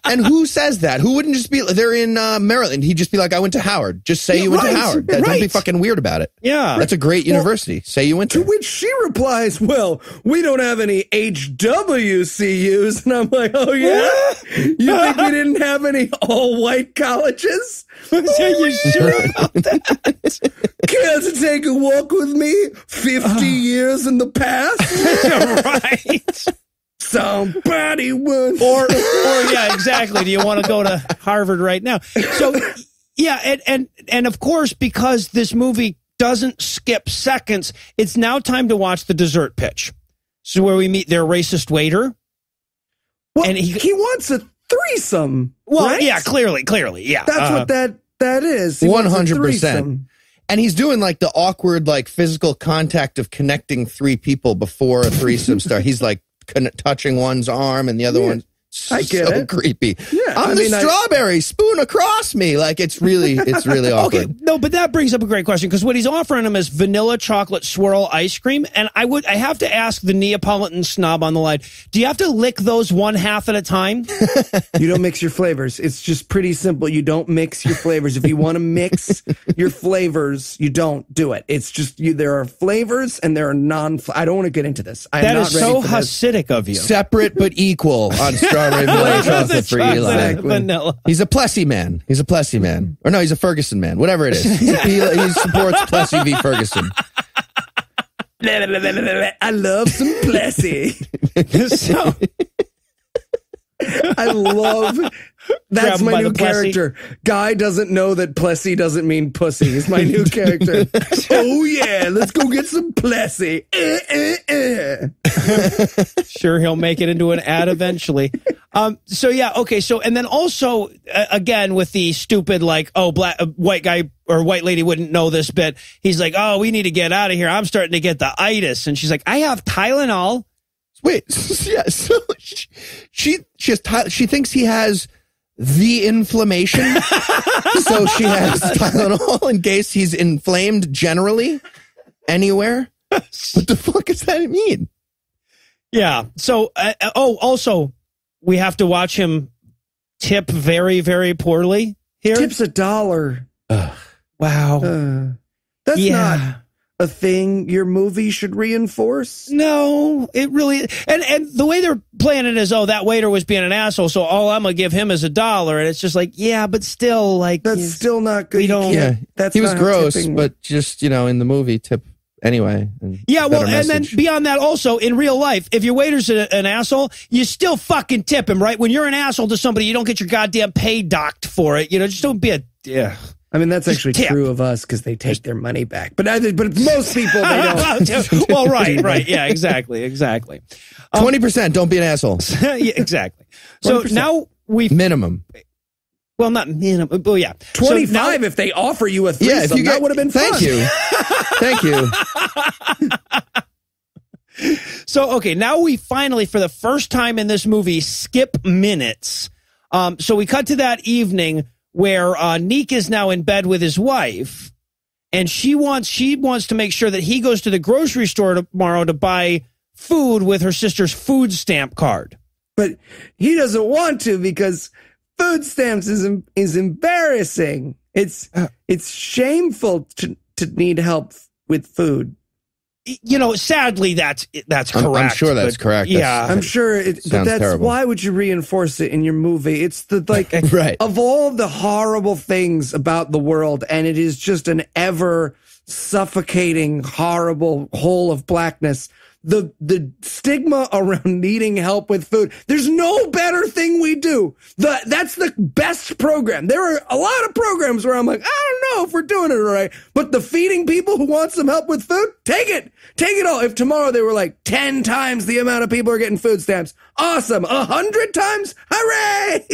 And who says that? Who wouldn't just be, they're in uh, Maryland. He'd just be like, I went to Howard. Just say yeah, you went right, to Howard. That, right. Don't be fucking weird about it. Yeah. That's a great university. Well, say you went to. To which she replies, well, we don't have any H W C Us. And I'm like, oh, yeah? You think we didn't have any all-white colleges? Are you sure about that? Care to take a walk with me fifty uh, years in the past? Right. Somebody would. Or, or yeah, exactly. Do you want to go to Harvard right now? So, yeah, and, and, and of course, because this movie doesn't skip seconds, it's now time to watch the dessert pitch. So where we meet their racist waiter. Well, and he, he wants a threesome, Well, right? yeah, clearly, clearly, yeah. That's uh, what that that is. one hundred percent. And he's doing, like, the awkward, like, physical contact of connecting three people before a threesome starts. He's, like, touching one's arm and the other yeah, one's I get so it. creepy. Yeah, I'm I the mean, strawberry I... spoon across me. Like, it's really, it's really awkward. Okay, no, but that brings up a great question, because what he's offering him is vanilla chocolate swirl ice cream, and I would, I have to ask the Neapolitan snob on the line, do you have to lick those one half at a time? You don't mix your flavors. It's just pretty simple. You don't mix your flavors. If you want to mix your flavors, you don't do it. It's just you. There are flavors and there are non. I don't want to get into this. I that am not is ready so for Hasidic this. Of you. Separate but equal on strawberry. Chocolate for Eli. Vanilla. He's a Plessy man. He's a Plessy man. Or no, he's a Ferguson man. Whatever it is. He, he supports Plessy v. Ferguson. I love some Plessy. So, I love... That's my new character. Guy doesn't know that Plessy doesn't mean pussy. He's my new character. Oh, yeah. Let's go get some Plessy. Eh, eh, eh. Sure, he'll make it into an ad eventually. Um, so, yeah. Okay. So, and then also, uh, again, with the stupid, like, oh, black, uh, white guy or white lady wouldn't know this bit. He's like, oh, we need to get out of here. I'm starting to get the itis. And she's like, I have Tylenol. Wait. Yeah. So she, she, she, has, she thinks he has the inflammation. So she has Tylenol in case he's inflamed generally anywhere. What the fuck does that mean? Yeah. So, uh, oh, also, we have to watch him tip very, very poorly here. Tips a dollar. Ugh. Wow. Uh, that's yeah. not a thing your movie should reinforce? No, it really... And, and the way they're playing it is, oh, that waiter was being an asshole, so all I'm going to give him is a dollar. And it's just like, yeah, but still, like... That's still not good. We don't, yeah, that's he was gross, tipping. But just, you know, in the movie, tip anyway. Yeah, well, and message. Then beyond that, also, in real life, if your waiter's a, an asshole, you still fucking tip him, right? When you're an asshole to somebody, you don't get your goddamn pay docked for it. You know, just don't be a... Yeah. I mean, that's actually Tip. true of us because they take their money back. But I, but most people, they don't. Well, right, right. Yeah, exactly, exactly. Um, twenty percent, don't be an asshole. Yeah, exactly. So now we've... Minimum. Well, not minimum, but yeah. twenty-five so now, if they offer you a threesome, yeah, if you get, that would have been fun. Thank you. Thank you. So, okay, now we finally, for the first time in this movie, skip minutes. Um, so we cut to that evening where uh, Neek is now in bed with his wife, and she wants she wants to make sure that he goes to the grocery store tomorrow to buy food with her sister's food stamp card. But he doesn't want to because food stamps is is embarrassing. It's it's shameful to to need help with food. You know, sadly, that's that's correct. I'm, I'm sure that's but, correct. That's, yeah, I'm sure. It, but that's terrible. Why would you reinforce it in your movie? It's the like right. of all the horrible things about the world, and it is just an ever suffocating, horrible hole of blackness. The the stigma around needing help with food. There's no better thing we do. The, that's the best program. There are a lot of programs where I'm like, I don't know if we're doing it right. But the feeding people who want some help with food, take it. Take it all. If tomorrow they were like ten times the amount of people are getting food stamps, awesome. A hundred times, hooray!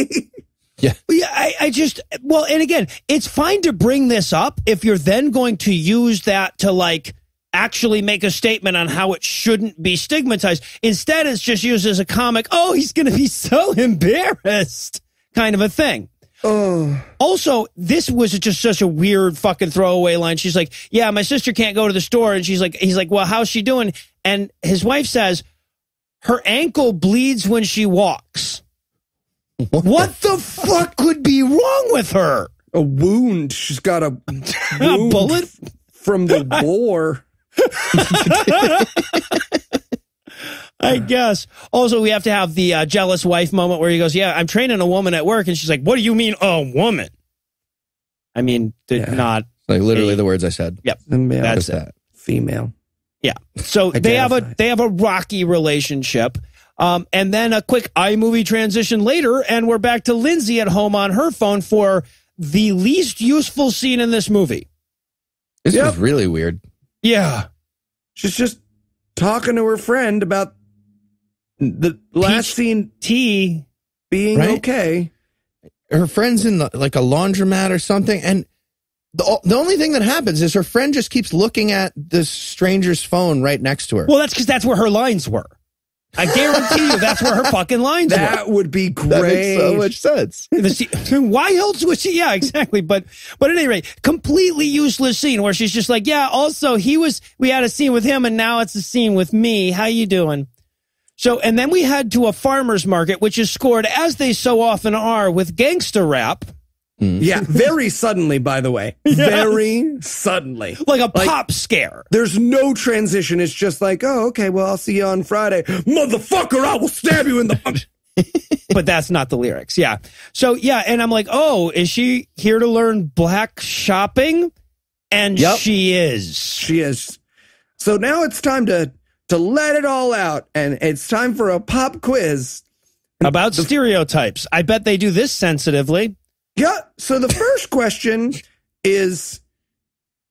Yeah. Yeah. I, I just, well, and again, it's fine to bring this up if you're then going to use that to like, actually make a statement on how it shouldn't be stigmatized. Instead, it's just used as a comic, oh, he's going to be so embarrassed kind of a thing. Oh. Also, this was just such a weird fucking throwaway line. She's like, yeah, my sister can't go to the store. And she's like, he's like, well, how's she doing? And his wife says, her ankle bleeds when she walks. What, what the, the fuck could be wrong with her? A wound. She's got a, a bullet from the war. I guess. Also, we have to have the uh, jealous wife moment where he goes, yeah, I'm training a woman at work. And she's like, what do you mean a woman? I mean, did yeah. not. Like literally a, the words I said. Yep. Male, that's it. That. Female. Yeah. So they have a they have a rocky relationship. Um, and then a quick iMovie transition later. And we're back to Lindsay at home on her phone for the least useful scene in this movie. This yep. is really weird. Yeah. She's just talking to her friend about the last Peach scene tea being right? okay. Her friend's in the, like a laundromat or something. And the, the only thing that happens is her friend just keeps looking at this stranger's phone right next to her. Well, that's because that's where her lines were. I guarantee you that's where her fucking lines that were. That would be great. That makes so much sense. Why else would she? Yeah, exactly. But but at any rate, completely useless scene where she's just like, yeah, also he was, we had a scene with him and now it's a scene with me. How you doing? So, and then we head to a farmer's market, which is scored, as they so often are, with gangster rap. Mm. Yeah, very suddenly, by the way. Yes. Very suddenly. Like a like, pop scare. There's no transition. It's just like, oh, okay, well, I'll see you on Friday. Motherfucker, I will stab you in the... But that's not the lyrics, yeah. So, yeah, and I'm like, oh, is she here to learn black shopping? And yep. she is. She is. So now it's time to, to let it all out, and it's time for a pop quiz. About the stereotypes. I bet they do this sensitively. Yeah, so the first question is,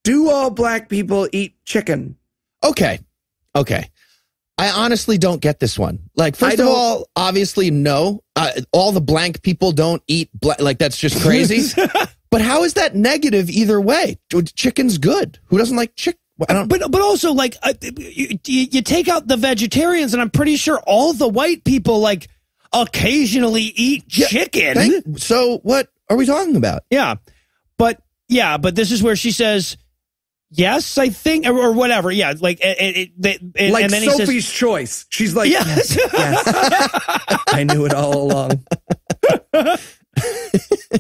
do all black people eat chicken? Okay, okay. I honestly don't get this one. Like, first of all, obviously, no. Uh, all the blank people don't eat black. Like, that's just crazy. But how is that negative either way? Chicken's good. Who doesn't like chicken? I don't, but but also, like, uh, you, you take out the vegetarians, and I'm pretty sure all the white people, like, occasionally eat chicken. Yeah, thank, so what? Are we talking about? Yeah, but yeah, but this is where she says, yes, I think, or, or whatever. Yeah, like it, it, it, like and then Sophie's he says, choice. She's like, yes, yes, yes. I knew it all along.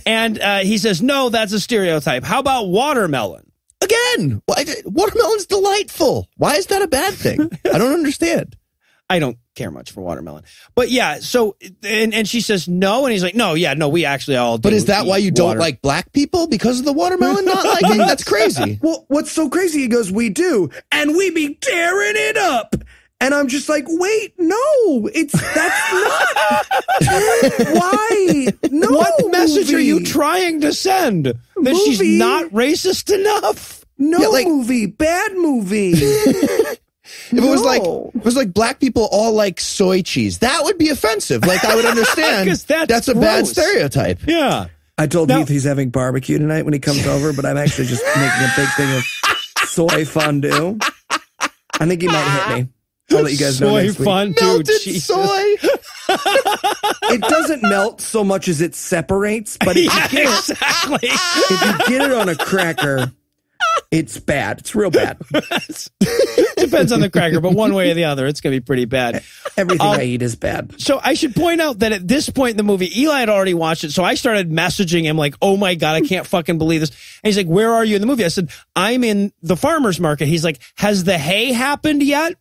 And uh, he says, no, that's a stereotype. How about watermelon? Again, why, watermelon's delightful. Why is that a bad thing? I don't understand. I don't care much for watermelon, but yeah. So, and, and she says no, and he's like, no, yeah, no, we actually all do. But is that why you don't like black people? Because of the watermelon not liking? That's crazy. Well, what's so crazy? He goes, we do, and we be tearing it up. And I'm just like, wait, no, it's that's not. Why? No. What message movie. Are you trying to send? That movie. She's not racist enough. No yeah, like, movie, bad movie. If no. it was like it was like black people all like soy cheese, that would be offensive. Like I would understand that's, that's a gross. Bad stereotype. Yeah, I told Heath he's having barbecue tonight when he comes over, but I'm actually just making a big thing of soy fondue. I think he might hit me. I'll let you guys soy know next week. Fondue, melted Jesus. Soy. It doesn't melt so much as it separates, but if, yeah, you get exactly. it, if you get it on a cracker, it's bad. It's real bad. Depends on the cracker, but one way or the other, it's going to be pretty bad. Everything um, I eat is bad. So I should point out that at this point in the movie, Eli had already watched it, so I started messaging him like, oh my God, I can't fucking believe this. And he's like, where are you in the movie? I said, I'm in the farmer's market. He's like, has the hay happened yet?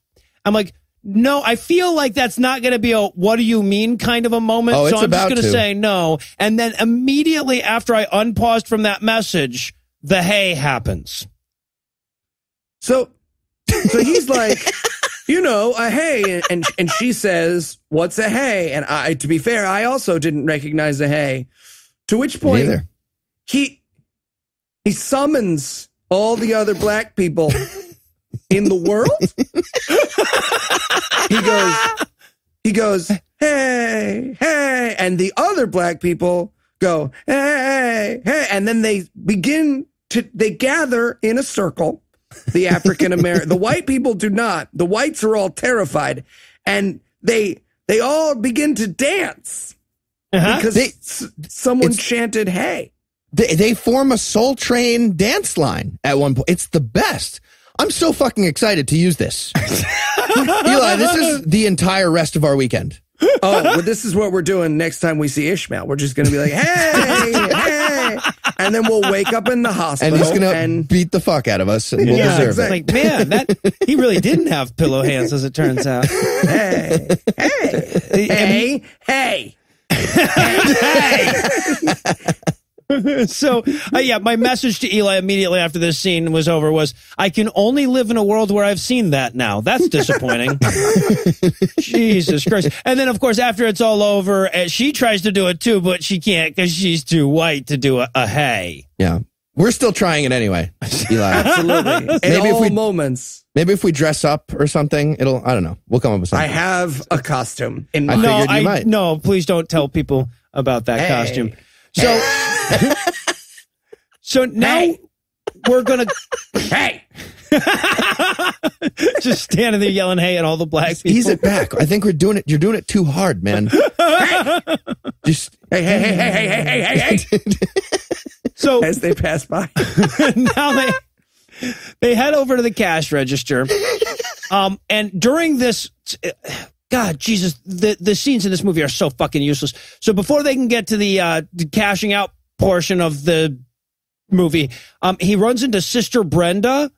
I'm like, no, I feel like that's not going to be a what do you mean kind of a moment, oh, so I'm just going to say no. And then immediately after I unpaused from that message, the hay happens. So, so he's like, you know, a hey. And, and, and she says, what's a hey? And I, to be fair, I also didn't recognize a hey. To which point he, he summons all the other black people in the world. He goes, he goes, hey, hey. And the other black people go, hey, hey. And then they begin to, they gather in a circle. The African American, the white people do not. The whites are all terrified, and they they all begin to dance uh-huh. because they, someone chanted, "Hey!" They, they form a Soul Train dance line at one point. It's the best. I'm so fucking excited to use this, Eli. This is the entire rest of our weekend. Oh, well, this is what we're doing next time we see Ishmael. We're just going to be like, "Hey, hey." And then we'll wake up in the hospital. And he's going and... to beat the fuck out of us. And we'll yeah, deserve exactly. it. Like, man, that, he really didn't have pillow hands, as it turns out. Hey, hey, hey, hey, hey, hey. So, uh, yeah, my message to Eli immediately after this scene was over was, I can only live in a world where I've seen that now. That's disappointing. Jesus Christ. And then, of course, after it's all over, she tries to do it too, but she can't because she's too white to do a, a hay. Yeah. We're still trying it anyway, Eli. Absolutely. Maybe in if all we, moments. Maybe if we dress up or something, it'll, I don't know. We'll come up with something. I have a costume in mind. I no, figured you I, might. No, please don't tell people about that hey. costume. So, hey. so now hey. we're going to, hey, just standing there yelling, hey, at all the black people. Ease it back. I think we're doing it. You're doing it too hard, man. Hey. Just, hey, hey, hey, hey, hey, hey, hey, hey, hey. So as they pass by, now they they head over to the cash register, um, and during this, God, Jesus, the the scenes in this movie are so fucking useless. So before they can get to the, uh, the cashing out portion of the movie, um, he runs into Sister Brenda,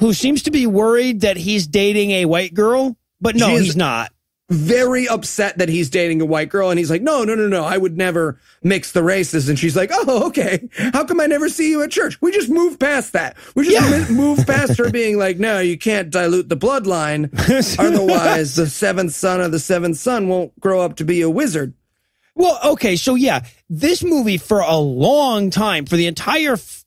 who seems to be worried that he's dating a white girl, but no, he's not. Very upset that he's dating a white girl, and he's like, no, no, no, no, I would never mix the races. And she's like, oh, okay, how come I never see you at church? We just moved past that. We just yeah. moved past her being like, no, you can't dilute the bloodline, otherwise the seventh son of the seventh son won't grow up to be a wizard. Well, okay, so yeah, this movie for a long time, for the entire f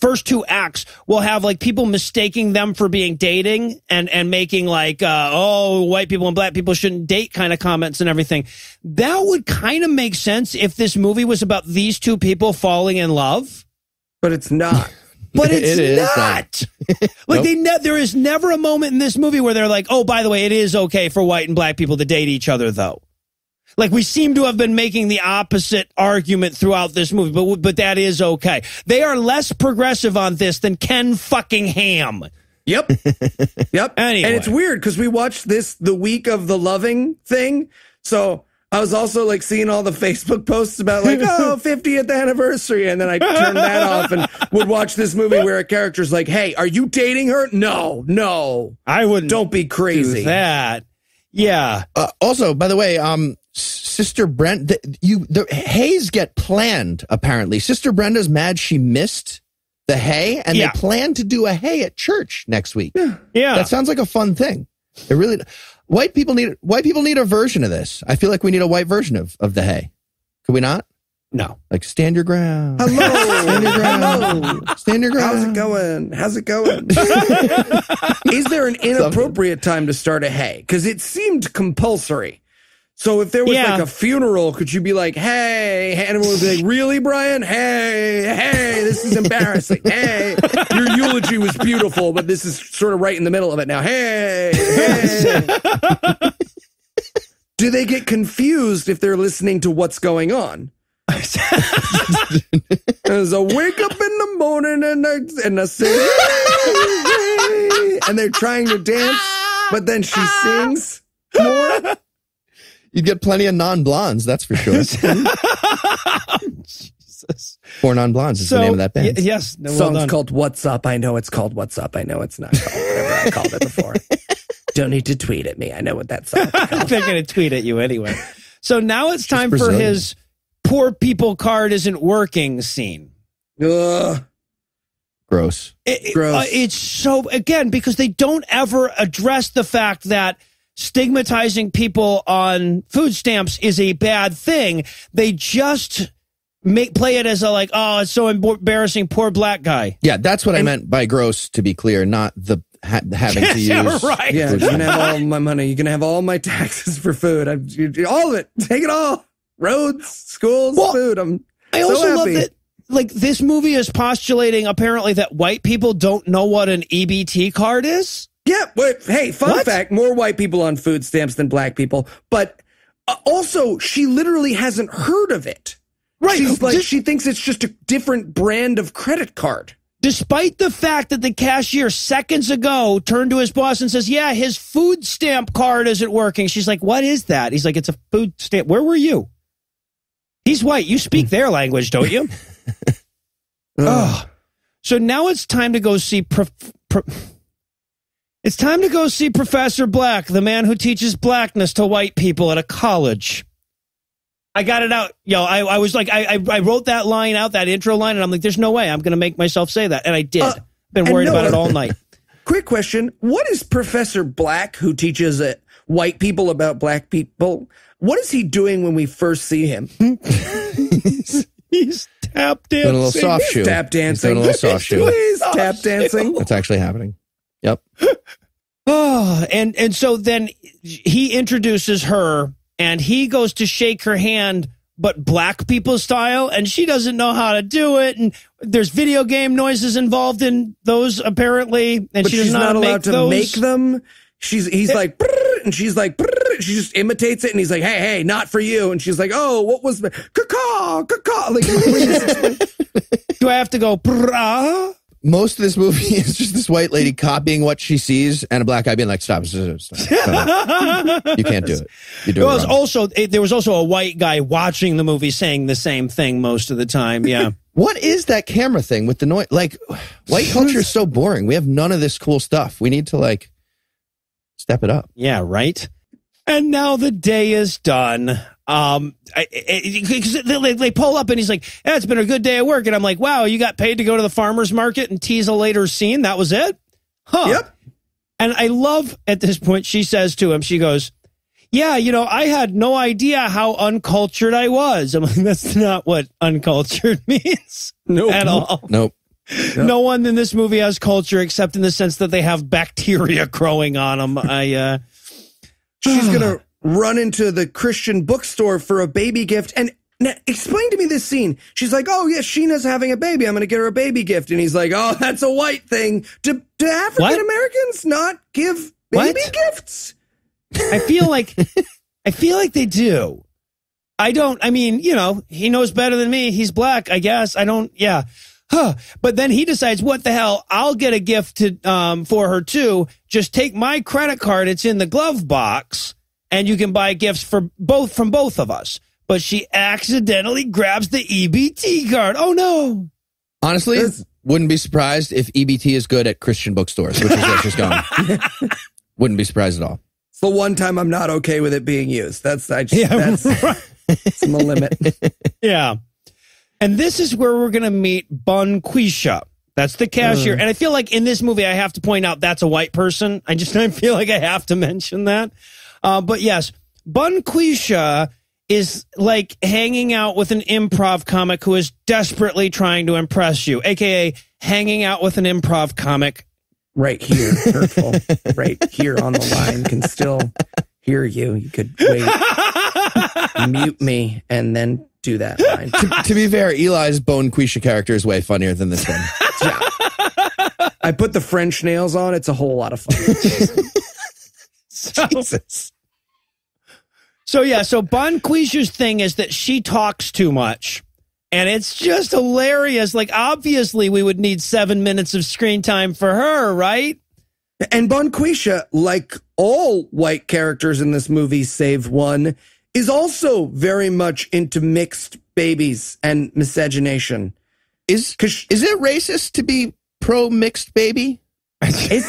first two acts, will have like people mistaking them for being dating and and making like, uh, oh, white people and black people shouldn't date kind of comments and everything. That would kind of make sense if this movie was about these two people falling in love. But it's not. But it's it not. Like, nope. they ne there is never a moment in this movie where they're like, oh, by the way, it is okay for white and black people to date each other, though. Like, we seem to have been making the opposite argument throughout this movie, but but that is okay. They are less progressive on this than Ken fucking Ham. Yep. Yep. Anyway. And it's weird because we watched this the week of the Loving thing. So I was also like seeing all the Facebook posts about like, oh, fiftieth anniversary. And then I turned that off and would watch this movie where a character's like, hey, are you dating her? No, no. I wouldn't. Don't be crazy. Do that. Yeah. Uh, also, by the way, um, Sister Brenda, the, you the hays get planned apparently. Sister Brenda's mad she missed the hay, and yeah. they plan to do a hay at church next week. Yeah. yeah, that sounds like a fun thing. It really white people need white people need a version of this. I feel like we need a white version of of the hay. Could we not? No, like stand your ground. Hello, stand your ground. Hello. Stand your ground. How's it going? How's it going? Is there an inappropriate time to start a hay? Because it seemed compulsory. So if there was yeah. like a funeral, could you be like, hey, hey, and everyone would be like, really, Brian? Hey, hey, this is embarrassing. Hey, your eulogy was beautiful, but this is sort of right in the middle of it now. Hey, hey. Do they get confused if they're listening to what's going on? There's a wake up in the morning and I, and I say, hey, hey, and they're trying to dance, but then she sings more. You'd get plenty of non-blondes, that's for sure. Oh, Jesus. Four Non Blondes is so, the name of that band. Yes. No, song's well called What's Up. I know it's called What's Up. I know it's not called whatever I called it before. Don't need to tweet at me. I know what that song is. They're going to tweet at you anyway. So now it's time for his poor people card isn't working scene. Ugh. Gross. It, Gross. Uh, it's so, again, because they don't ever address the fact that stigmatizing people on food stamps is a bad thing. They just make play it as a like, oh, it's so embarrassing, poor black guy. Yeah, that's what and, I meant by gross, to be clear, not the ha having to yeah, use. Right. Yeah, you're going to have all my money. You're going to have all my taxes for food. I'm, all of it. Take it all. Roads, schools, well, food. I'm I so also happy. love that. Like, this movie is postulating, apparently, that white people don't know what an E B T card is? Yeah, but hey, fun what? fact, more white people on food stamps than black people. But uh, also, she literally hasn't heard of it. Right. She's like, just, she thinks it's just a different brand of credit card. Despite the fact that the cashier seconds ago turned to his boss and says, yeah, his food stamp card isn't working. She's like, what is that? He's like, it's a food stamp. Where were you? He's white. You speak their language, don't you? Oh, so now it's time to go see prof pro it's time to go see Professor Black, the man who teaches blackness to white people at a college. I got it out, yo. I, I was like, I, I wrote that line out, that intro line, and I'm like, there's no way I'm gonna make myself say that, and I did. Uh, Been worried Noah, about it all night. Quick question: what is Professor Black, who teaches uh, white people about black people, what is he doing when we first see him? he's, he's Tap dancing. Doing a little soft shoe. Tap dancing. Doing a little soft shoe. Please, tap dancing. That's actually happening. Yep. Oh, and and so then he introduces her, and he goes to shake her hand, but black people style, and she doesn't know how to do it, and there's video game noises involved in those apparently, and but she does she's not, not allowed to those. make them. She's he's it, like, and she's like. She just imitates it, and he's like, "Hey, hey, not for you." And she's like, "Oh, what was the caw caw?" Like, do I have to go? Brah? Most of this movie is just this white lady copying what she sees, and a black guy being like, "Stop, stop, stop, stop. You can't do it." You're doing well, it was also it, there was also a white guy watching the movie saying the same thing most of the time. Yeah. What is that camera thing with the noise? Like, white culture is so boring. We have none of this cool stuff. We need to like step it up. Yeah. Right. And now the day is done. Um, I, I, they, they pull up and he's like, yeah, it's been a good day at work. And I'm like, wow, you got paid to go to the farmer's market and tease a later scene. That was it? Huh. Yep. And I love at this point, she says to him, she goes, yeah, you know, I had no idea how uncultured I was. I'm like, that's not what uncultured means. Nope. At all. Nope. Nope. No one in this movie has culture except in the sense that they have bacteria growing on them. I, uh. She's going to run into the Christian bookstore for a baby gift. And now, explain to me this scene. She's like, oh, yeah, Sheena's having a baby. I'm going to get her a baby gift. And he's like, oh, that's a white thing. Do, do African-Americans not give baby what? gifts? I feel like I feel like they do. I don't. I mean, you know, he knows better than me. He's black, I guess. I don't. Yeah. Huh. But then he decides, what the hell? I'll get a gift to, um, for her, too. Just take my credit card. It's in the glove box and you can buy gifts for both from both of us. But she accidentally grabs the E B T card. Oh, no. Honestly, That's wouldn't be surprised if E B T is good at Christian bookstores, which is where she's going. Wouldn't be surprised at all. It's the one time I'm not okay with it being used. That's I just, yeah, that's right. It's my limit. Yeah. And this is where we're going to meet Bonquisha. That's the cashier. Uh, and I feel like in this movie, I have to point out that's a white person. I just I feel like I have to mention that. Uh, but yes, Bonquisha is like hanging out with an improv comic who is desperately trying to impress you, a k a hanging out with an improv comic. Right here, hurtful. Right here on the line. Can still hear you. You could wait, mute me, and then... do that line. to, to be fair, Eli's Bonquisha character is way funnier than this one. Yeah. I put the French nails on. It's a whole lot of fun. so, Jesus. So, yeah, so Bonquisha's thing is that she talks too much. And it's just hilarious. Like, obviously, we would need seven minutes of screen time for her, right? And Bonquisha, like all white characters in this movie, save one, is also very much into mixed babies and miscegenation. Is is it racist to be pro-mixed baby? That's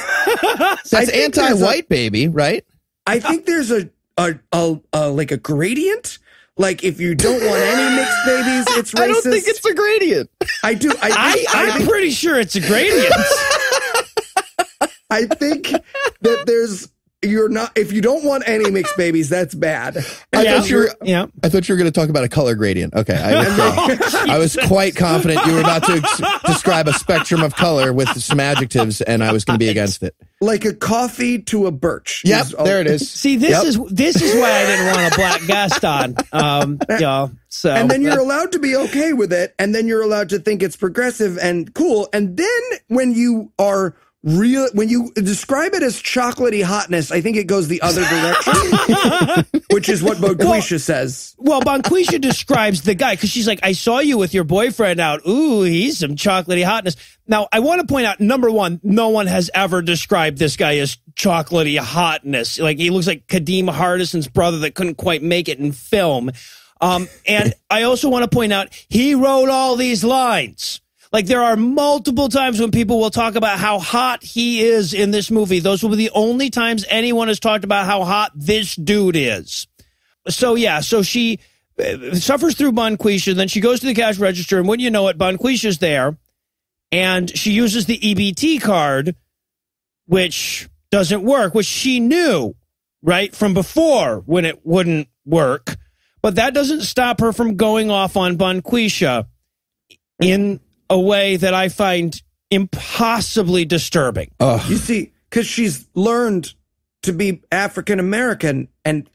anti-white baby, right? I think there's a, a, a, a like a gradient Like, if you don't want any mixed babies, it's racist. I don't think it's a gradient. I do. I, I, I, I I'm think, pretty sure it's a gradient. I think that there's... You're not. If you don't want any mixed babies, that's bad. I yeah. thought you were. Yeah. I thought you were going to talk about a color gradient. Okay, I, okay. Oh, I was quite confident you were about to ex describe a spectrum of color with some adjectives, and I was going to be against it. Like a coffee to a birch. Yep, there it is. See, this yep. is this is why I didn't want a black guest on, um, y'all. So, and then you're allowed to be okay with it, and then you're allowed to think it's progressive and cool, and then when you are. Real, when you describe it as chocolatey hotness, I think it goes the other direction, which is what Bonquisha well, says. Well, Bonquisha describes the guy because she's like, I saw you with your boyfriend out. Ooh, he's some chocolatey hotness. Now, I want to point out, number one, no one has ever described this guy as chocolatey hotness. Like, he looks like Kadeem Hardison's brother that couldn't quite make it in film. Um, and I also want to point out, he wrote all these lines. Like, there are multiple times when people will talk about how hot he is in this movie. Those will be the only times anyone has talked about how hot this dude is. So, yeah, so she uh, suffers through Bonquisha. Then she goes to the cash register, and wouldn't you know it, Bonquisha's there. And she uses the E B T card, which doesn't work, which she knew, right, from before when it wouldn't work. But that doesn't stop her from going off on Bonquisha in... a way that I find impossibly disturbing. Ugh. You see, because she's learned to be African-American, and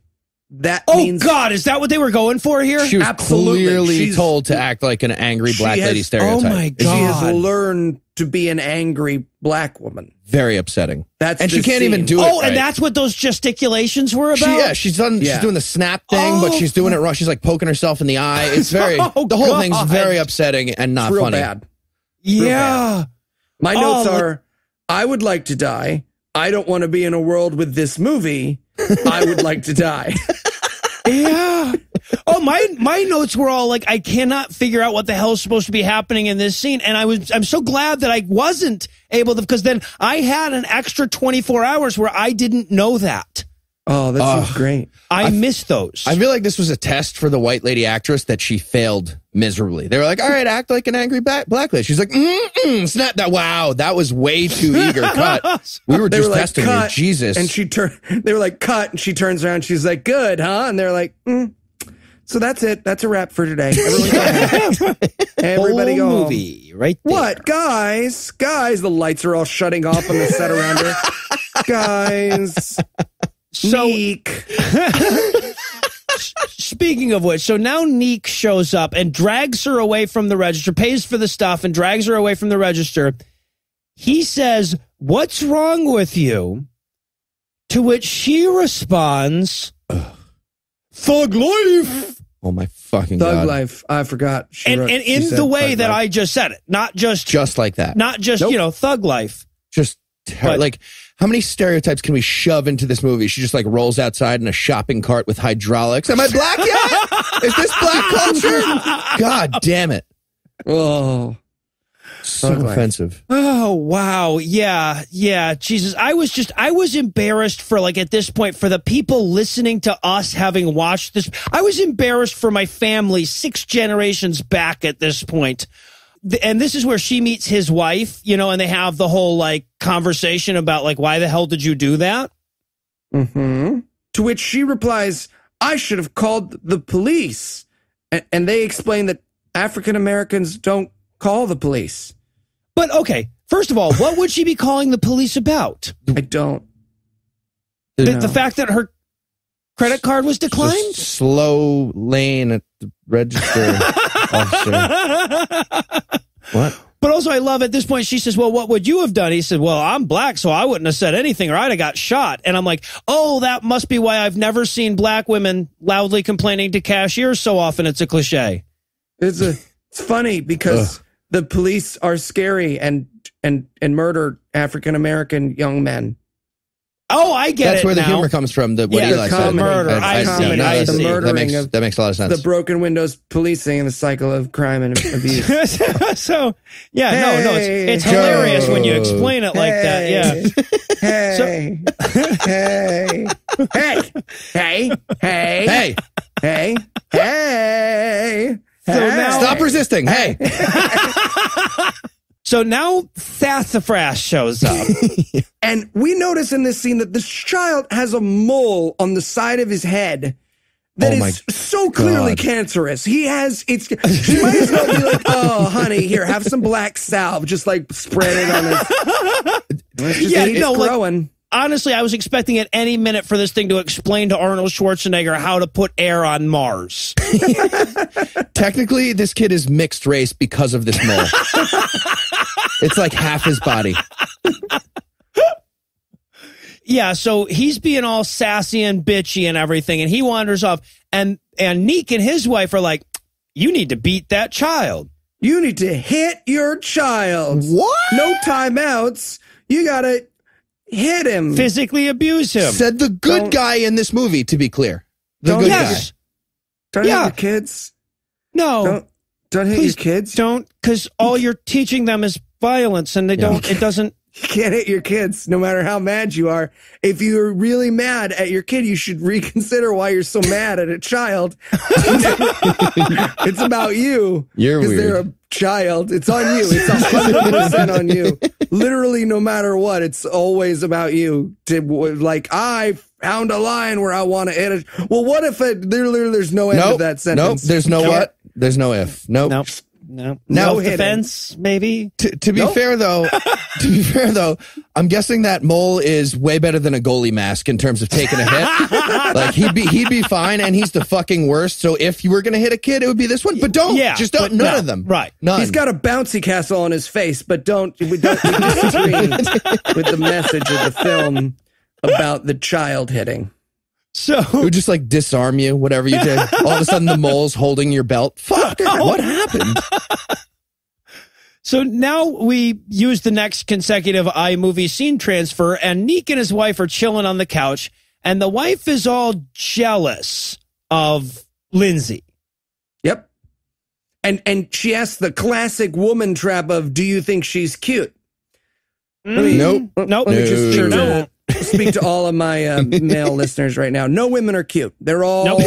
that oh, means... Oh, God, is that what they were going for here? She was Absolutely. clearly she's, told to act like an angry black has, lady stereotype. Oh, my God. She has learned to be an angry black woman. Very upsetting. That's and she can't scene. even do it Oh, right. and that's what those gesticulations were about? She, yeah, she's, done, yeah, she's doing the snap thing, oh, but she's doing it wrong. She's like poking herself in the eye. It's very... oh, the whole God. thing's very upsetting and not real funny. Bad. Real yeah. Bad. My notes oh, are, I would like to die. I don't want to be in a world with this movie. I would like to die. Yeah. Oh, my my notes were all like, I cannot figure out what the hell is supposed to be happening in this scene. And I was I'm so glad that I wasn't able to, because then I had an extra twenty-four hours where I didn't know that. Oh, that uh, seems great. I, I missed those. I feel like this was a test for the white lady actress that she failed miserably. They were like, all right, act like an angry black lady. She's like, mm-mm, snap that. Wow, that was way too eager. Cut. We were just were like, testing her. Jesus. And she turned, they were like, cut. And she turns around. She's like, good, huh? And they're like, mm. So that's it. That's a wrap for today. Everybody go. Everybody go home. Movie right there. What? Guys, guys, the lights are all shutting off on the set around her. Guys. So, Neek. Speaking of which, so now Neek shows up and drags her away from the register, pays for the stuff and drags her away from the register. He says, what's wrong with you? To which she responds, ugh, thug life. Oh, my fucking thug God. Thug life. I forgot. She and wrote, and in the way that life. I just said it, not just. Just like that. Not just, nope. you know, thug life. Just but, like. How many stereotypes can we shove into this movie? She just like rolls outside in a shopping cart with hydraulics. Am I black yet? Is this black culture? God damn it. Oh, so okay. offensive. Oh, wow. Yeah. Yeah. Jesus. I was just, I was embarrassed for like at this point for the people listening to us having watched this. I was embarrassed for my family six generations back at this point. And this is where she meets his wife, you know, and they have the whole, like, conversation about, like, why the hell did you do that? Mm-hmm. To which she replies, I should have called the police. And, and they explain that African Americans don't call the police. But, okay, first of all, what would she be calling the police about? I don't. The, the fact that her credit card was declined? Just slow lane at the register. What? But also I love at this point she says, well, what would you have done? He said, well, I'm black, so I wouldn't have said anything or I'd have got shot. And I'm like, oh, that must be why I've never seen black women loudly complaining to cashiers so often. It's a cliche. It's a it's funny because ugh. The police are scary and and and murder African American young men. Oh, I get That's it. That's where now. the humor comes from. The what yeah, Eli said. Murder. I, I see. No, I see. That makes, of, that makes a lot of sense. The broken windows policing and the cycle of crime and abuse. So, yeah, hey, no, no, it's, it's hilarious when you explain it like hey, that. Yeah. Hey, so, hey, hey, hey, hey, hey, hey, hey, hey, Stop resisting. Hey. So now Sassafras shows up. And we notice in this scene that this child has a mole on the side of his head that oh is so clearly God. cancerous. He has, it's, she might as well be like, oh, honey, here, have some black salve. Just like spread it on his. It's just, yeah, it, no, it's growing. Like, honestly, I was expecting at any minute for this thing to explain to Arnold Schwarzenegger how to put air on Mars. Technically, this kid is mixed race because of this mole. It's like half his body. Yeah, so he's being all sassy and bitchy and everything, and he wanders off. And, and Neek and his wife are like, you need to beat that child. You need to hit your child. What? No timeouts. You got to hit him. Physically abuse him. Said the good don't, guy in this movie, to be clear. The don't good yes. guy. Don't yeah. hit your kids. No. Don't, don't hit Please your kids. Don't, because all you're teaching them is violence, and they yeah. don't, it doesn't. You can't hit your kids, no matter how mad you are. If you're really mad at your kid, you should reconsider why you're so mad at a child. It's about you. You're weird. Because they're a child. It's on you. It's one hundred percent on you. Literally, no matter what, it's always about you. To, like, I found a line where I want to edit. Well, what if I, there, there, there's no end nope. to that sentence? Nope. There's no Can't. what. There's no if. Nope. Nope. No, no, no defense, maybe. To, to be nope. fair, though, to be fair, though, I'm guessing that mole is way better than a goalie mask in terms of taking a hit. Like he'd be, he'd be fine, and he's the fucking worst. So if you were gonna hit a kid, it would be this one. But don't, yeah, just don't. None no, of them, right? None. He's got a bouncy castle on his face, but don't. We don't we disagree with the message of the film about the child hitting. So it would just like disarm you, whatever you did. All of a sudden, the mole's holding your belt. Fuck! Oh. What happened? So now we use the next consecutive iMovie scene transfer, and Neek and his wife are chilling on the couch, and the wife is all jealous of Lindsay. Yep, and and she asks the classic woman trap of, "Do you think she's cute?" Mm. Nope. Let, nope. Let me just no. No. Speak to all of my uh, male listeners right now. No women are cute. They're all nope.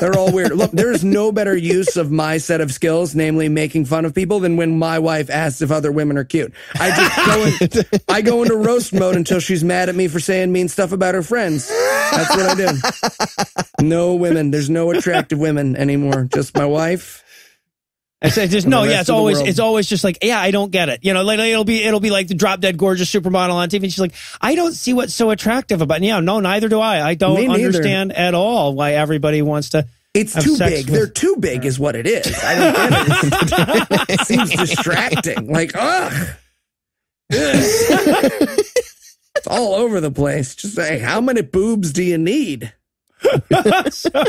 they're all weird. Look, there's no better use of my set of skills, namely making fun of people, than when my wife asks if other women are cute. I just go in, I go into roast mode until she's mad at me for saying mean stuff about her friends. That's what I do. No women. There's no attractive women anymore. Just my wife. I say just no, yeah. It's always world. it's always just like, yeah, I don't get it. You know, like it'll be it'll be like the drop dead gorgeous supermodel on T V. And she's like, I don't see what's so attractive about. Yeah, no, neither do I. I don't understand at all why everybody wants to. It's too big. They're too big, is what it is. I don't get it. It seems distracting. Like, ugh. It's all over the place. Just say, how many boobs do you need? So,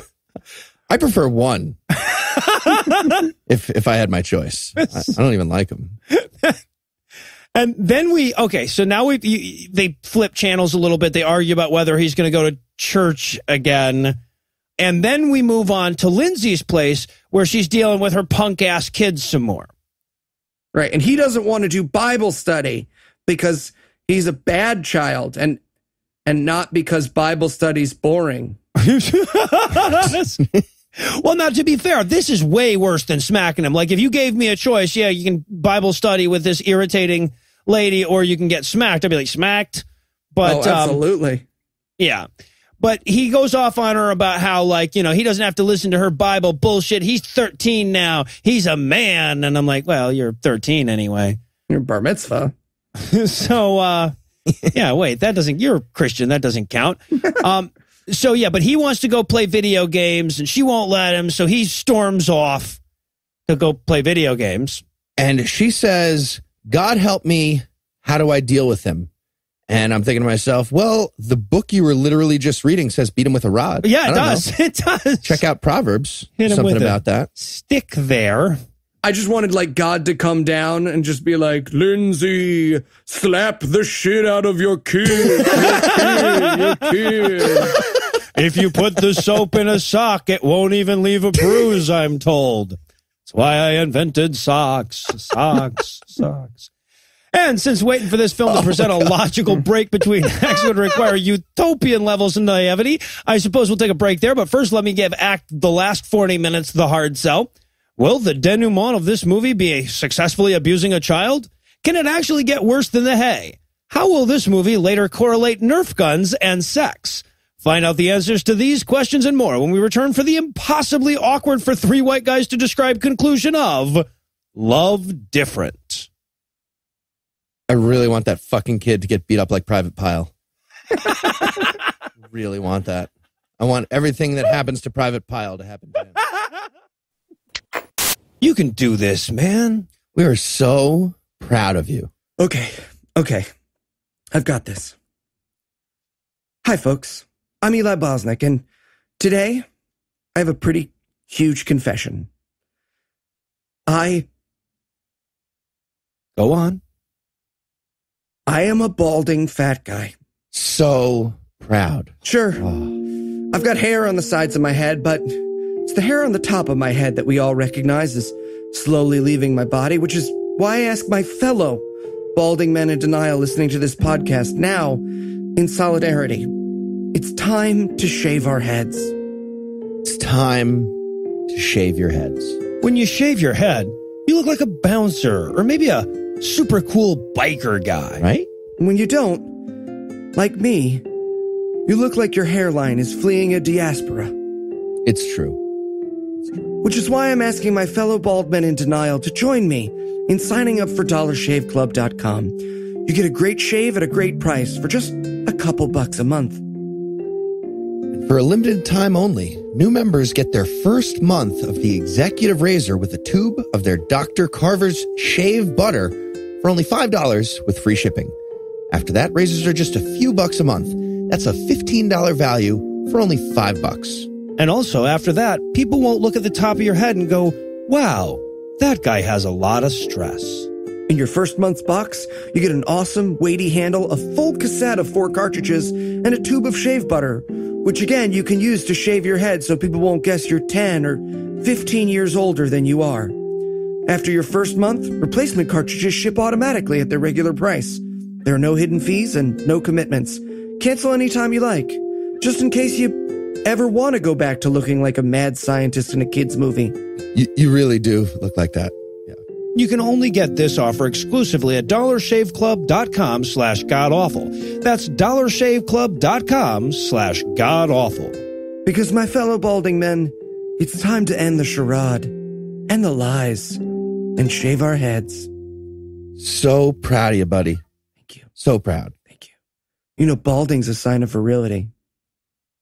I prefer one. if if I had my choice. I, I don't even like them. And then we, okay, so now we you, they flip channels a little bit. They argue about whether he's going to go to church again. And then we move on to Lindsay's place where she's dealing with her punk-ass kids some more. Right, and he doesn't want to do Bible study because he's a bad child and and not because Bible study's boring. Well, now, to be fair, this is way worse than smacking him. Like, if you gave me a choice, yeah, you can Bible study with this irritating lady or you can get smacked. I'd be like, smacked. But, oh, absolutely. Um, yeah. But he goes off on her about how, like, you know, he doesn't have to listen to her Bible bullshit. He's thirteen now. He's a man. And I'm like, well, you're thirteen anyway. You're bar mitzvah. So, uh, yeah, wait, that doesn't, you're Christian. That doesn't count. Um, So, yeah, but he wants to go play video games, and she won't let him, so he storms off to go play video games. And she says, God help me, how do I deal with him? And I'm thinking to myself, well, the book you were literally just reading says beat him with a rod. Yeah, it does. Know. It does. Check out Proverbs. Hit him something with about that. Stick there. I just wanted, like, God to come down and just be like, Lindsay, slap the shit out of your kid. Your kid, your kid. If you put the soap in a sock, it won't even leave a bruise, I'm told. That's why I invented socks, socks, socks. And since waiting for this film oh to present a logical break between acts would require utopian levels of naivety, I suppose we'll take a break there. But first, let me give act the last forty minutes the hard sell. Will the denouement of this movie be successfully abusing a child? Can it actually get worse than the hay? How will this movie later correlate Nerf guns and sex? Find out the answers to these questions and more when we return for the impossibly awkward for three white guys to describe conclusion of Love Different. I really want that fucking kid to get beat up like Private Pyle. Really want that. I want everything that happens to Private Pyle to happen to him. You can do this, man. We are so proud of you. Okay, okay. I've got this. Hi, folks. I'm Eli Bosnick, and today I have a pretty huge confession. I... Go on. I am a balding fat guy. So proud. Sure. Oh. I've got hair on the sides of my head, but it's the hair on the top of my head that we all recognize as slowly leaving my body, which is why I ask my fellow balding men in denial listening to this podcast now in solidarity. It's time to shave our heads. It's time to shave your heads. When you shave your head, you look like a bouncer or maybe a super cool biker guy, right? When you don't, like me, you look like your hairline is fleeing a diaspora. It's true. It's true. Which is why I'm asking my fellow bald men in denial to join me in signing up for dollar shave club dot com. You get a great shave at a great price for just a couple bucks a month. For a limited time only, new members get their first month of the Executive Razor with a tube of their Doctor Carver's Shave Butter for only five dollars with free shipping. After that, razors are just a few bucks a month. That's a fifteen dollar value for only five bucks. And also, after that, people won't look at the top of your head and go, wow, that guy has a lot of stress. In your first month's box, you get an awesome, weighty handle, a full cassette of four cartridges, and a tube of shave butter, which again, you can use to shave your head so people won't guess you're ten or fifteen years older than you are. After your first month, replacement cartridges ship automatically at their regular price. There are no hidden fees and no commitments. Cancel anytime you like, just in case you ever want to go back to looking like a mad scientist in a kid's movie. You, you really do look like that. Yeah. You can only get this offer exclusively at dollar shave club dot com slash godawful. That's dollar shave club dot com slash godawful. Because my fellow balding men, it's time to end the charade and the lies and shave our heads. So proud of you, buddy. Thank you. So proud. Thank you. You know, balding's a sign of virility.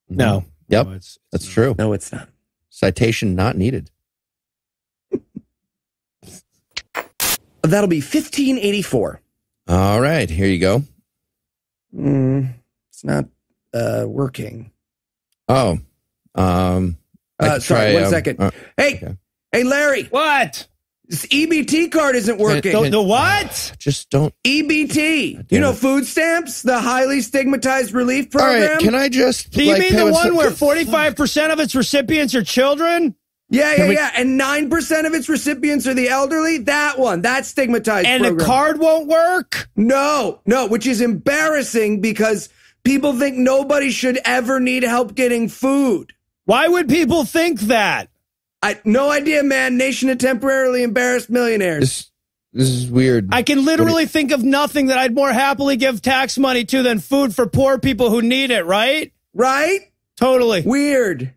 No. Yep. No, it's, that's it's true. No, it's not. Citation not needed. That'll be fifteen eighty-four. All right, here you go. Mm, it's not uh, working. Oh. Um, uh, sorry, try, one um, second. Uh, hey, okay. Hey, Larry. What? This E B T card isn't working. Can it, can, the what? Just don't. E B T. You know, food stamps, the highly stigmatized relief program. All right, can I just... Do you like, mean the one where forty-five percent of its recipients are children? Yeah, yeah, we, yeah. And nine percent of its recipients are the elderly. That one, that stigmatized and program. And the card won't work? No, no, which is embarrassing because people think nobody should ever need help getting food. Why would people think that? I, no idea, man. Nation of temporarily embarrassed millionaires. This, this is weird. I can literally think of nothing that I'd more happily give tax money to than food for poor people who need it, right? Right? Totally. Weird.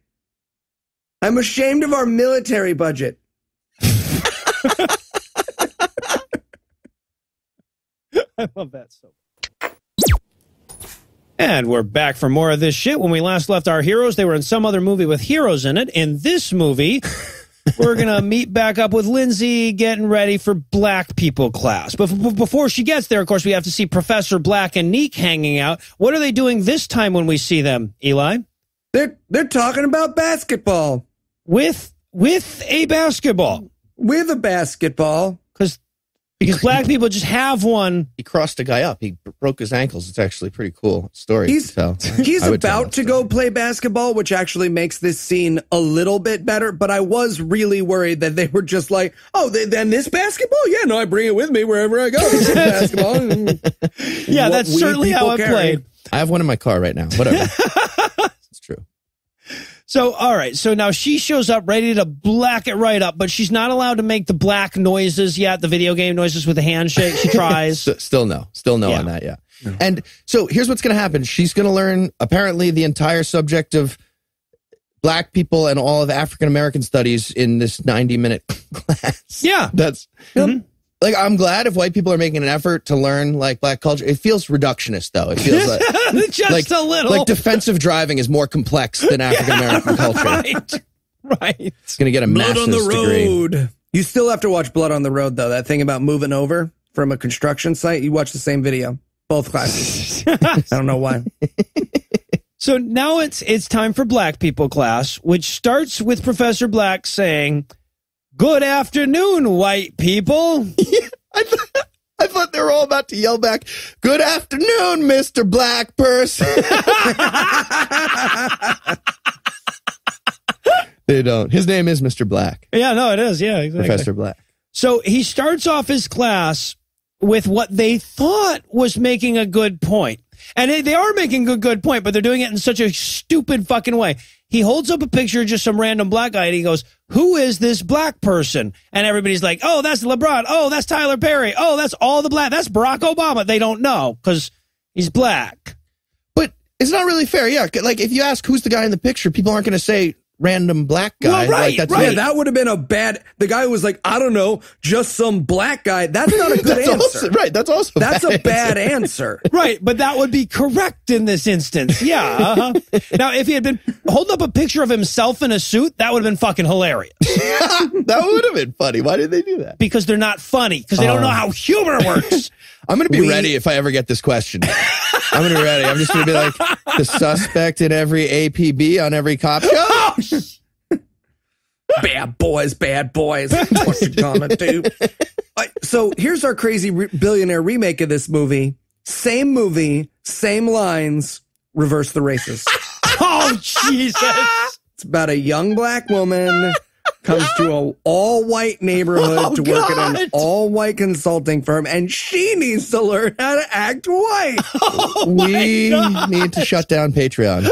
I'm ashamed of our military budget. I love that so much. And we're back for more of this shit. When we last left our heroes, they were in some other movie with heroes in it. In this movie, we're going to meet back up with Lindsay getting ready for Black People class. But before she gets there, of course, we have to see Professor Black and Neek hanging out. What are they doing this time when we see them, Eli? They're, they're talking about basketball. With, with a basketball. With a basketball. Because... Because black people just have one. He crossed a guy up. He broke his ankles. It's actually a pretty cool story. He's, so, he's about to go play basketball, which actually makes this scene a little bit better. But I was really worried that they were just like, oh, they, then this basketball? Yeah, no, I bring it with me wherever I go. Basketball. Yeah, that's certainly how I carry. played. I have one in my car right now. Whatever. It's true. So, all right. So now she shows up ready to black it right up, but she's not allowed to make the black noises yet, the video game noises with the handshake. She tries. Still no. Still no yeah. on that, yeah. yeah. And so here's what's going to happen. She's going to learn, apparently, the entire subject of black people and all of African-American studies in this ninety-minute class. Yeah. That's... Mm-hmm. Like, I'm glad if white people are making an effort to learn, like, black culture. It feels reductionist, though. It feels like... Just like, a little. Like, defensive driving is more complex than African-American yeah, culture. Right, right. It's going to get a Blood master's on the road. Degree. You still have to watch Blood on the Road, though. That thing about moving over from a construction site, you watch the same video. Both classes. I don't know why. So now it's it's time for black people class, which starts with Professor Black saying... Good afternoon, white people. Yeah, I, thought, I thought they were all about to yell back, good afternoon, Mister Black Person. They don't. His name is Mister Black. Yeah, no, it is. Yeah, exactly. Professor Black. So he starts off his class with what they thought was making a good point. And they are making a good point, but they're doing it in such a stupid fucking way. He holds up a picture of just some random black guy, and he goes, who is this black person? And everybody's like, oh, that's LeBron. Oh, that's Tyler Perry. Oh, that's all the black. That's Barack Obama. They don't know because he's black. But it's not really fair. Yeah, like if you ask who's the guy in the picture, people aren't going to say random black guy. Well, right, like, that's right. Yeah, that would have been a bad... The guy who was like, I don't know, just some black guy. That's not a good answer. Also, right, that's also That's bad a bad answer. answer. Right, but that would be correct in this instance. Yeah. Uh-huh. Now, if he had been holding up a picture of himself in a suit, that would have been fucking hilarious. That would have been funny. Why did they do that? Because they're not funny. Because they um, don't know how humor works. I'm going to be we, ready if I ever get this question. I'm going to be ready. I'm just going to be like the suspect in every A P B on every cop show. Oh, bad boys, bad boys. What's the comment, dude? So here's our crazy re billionaire remake of this movie. Same movie, same lines, reverse the races. Oh, Jesus. It's about a young black woman comes to an all-white neighborhood oh, to work God. at an all-white consulting firm, and she needs to learn how to act white. Oh, we need to shut down Patreon.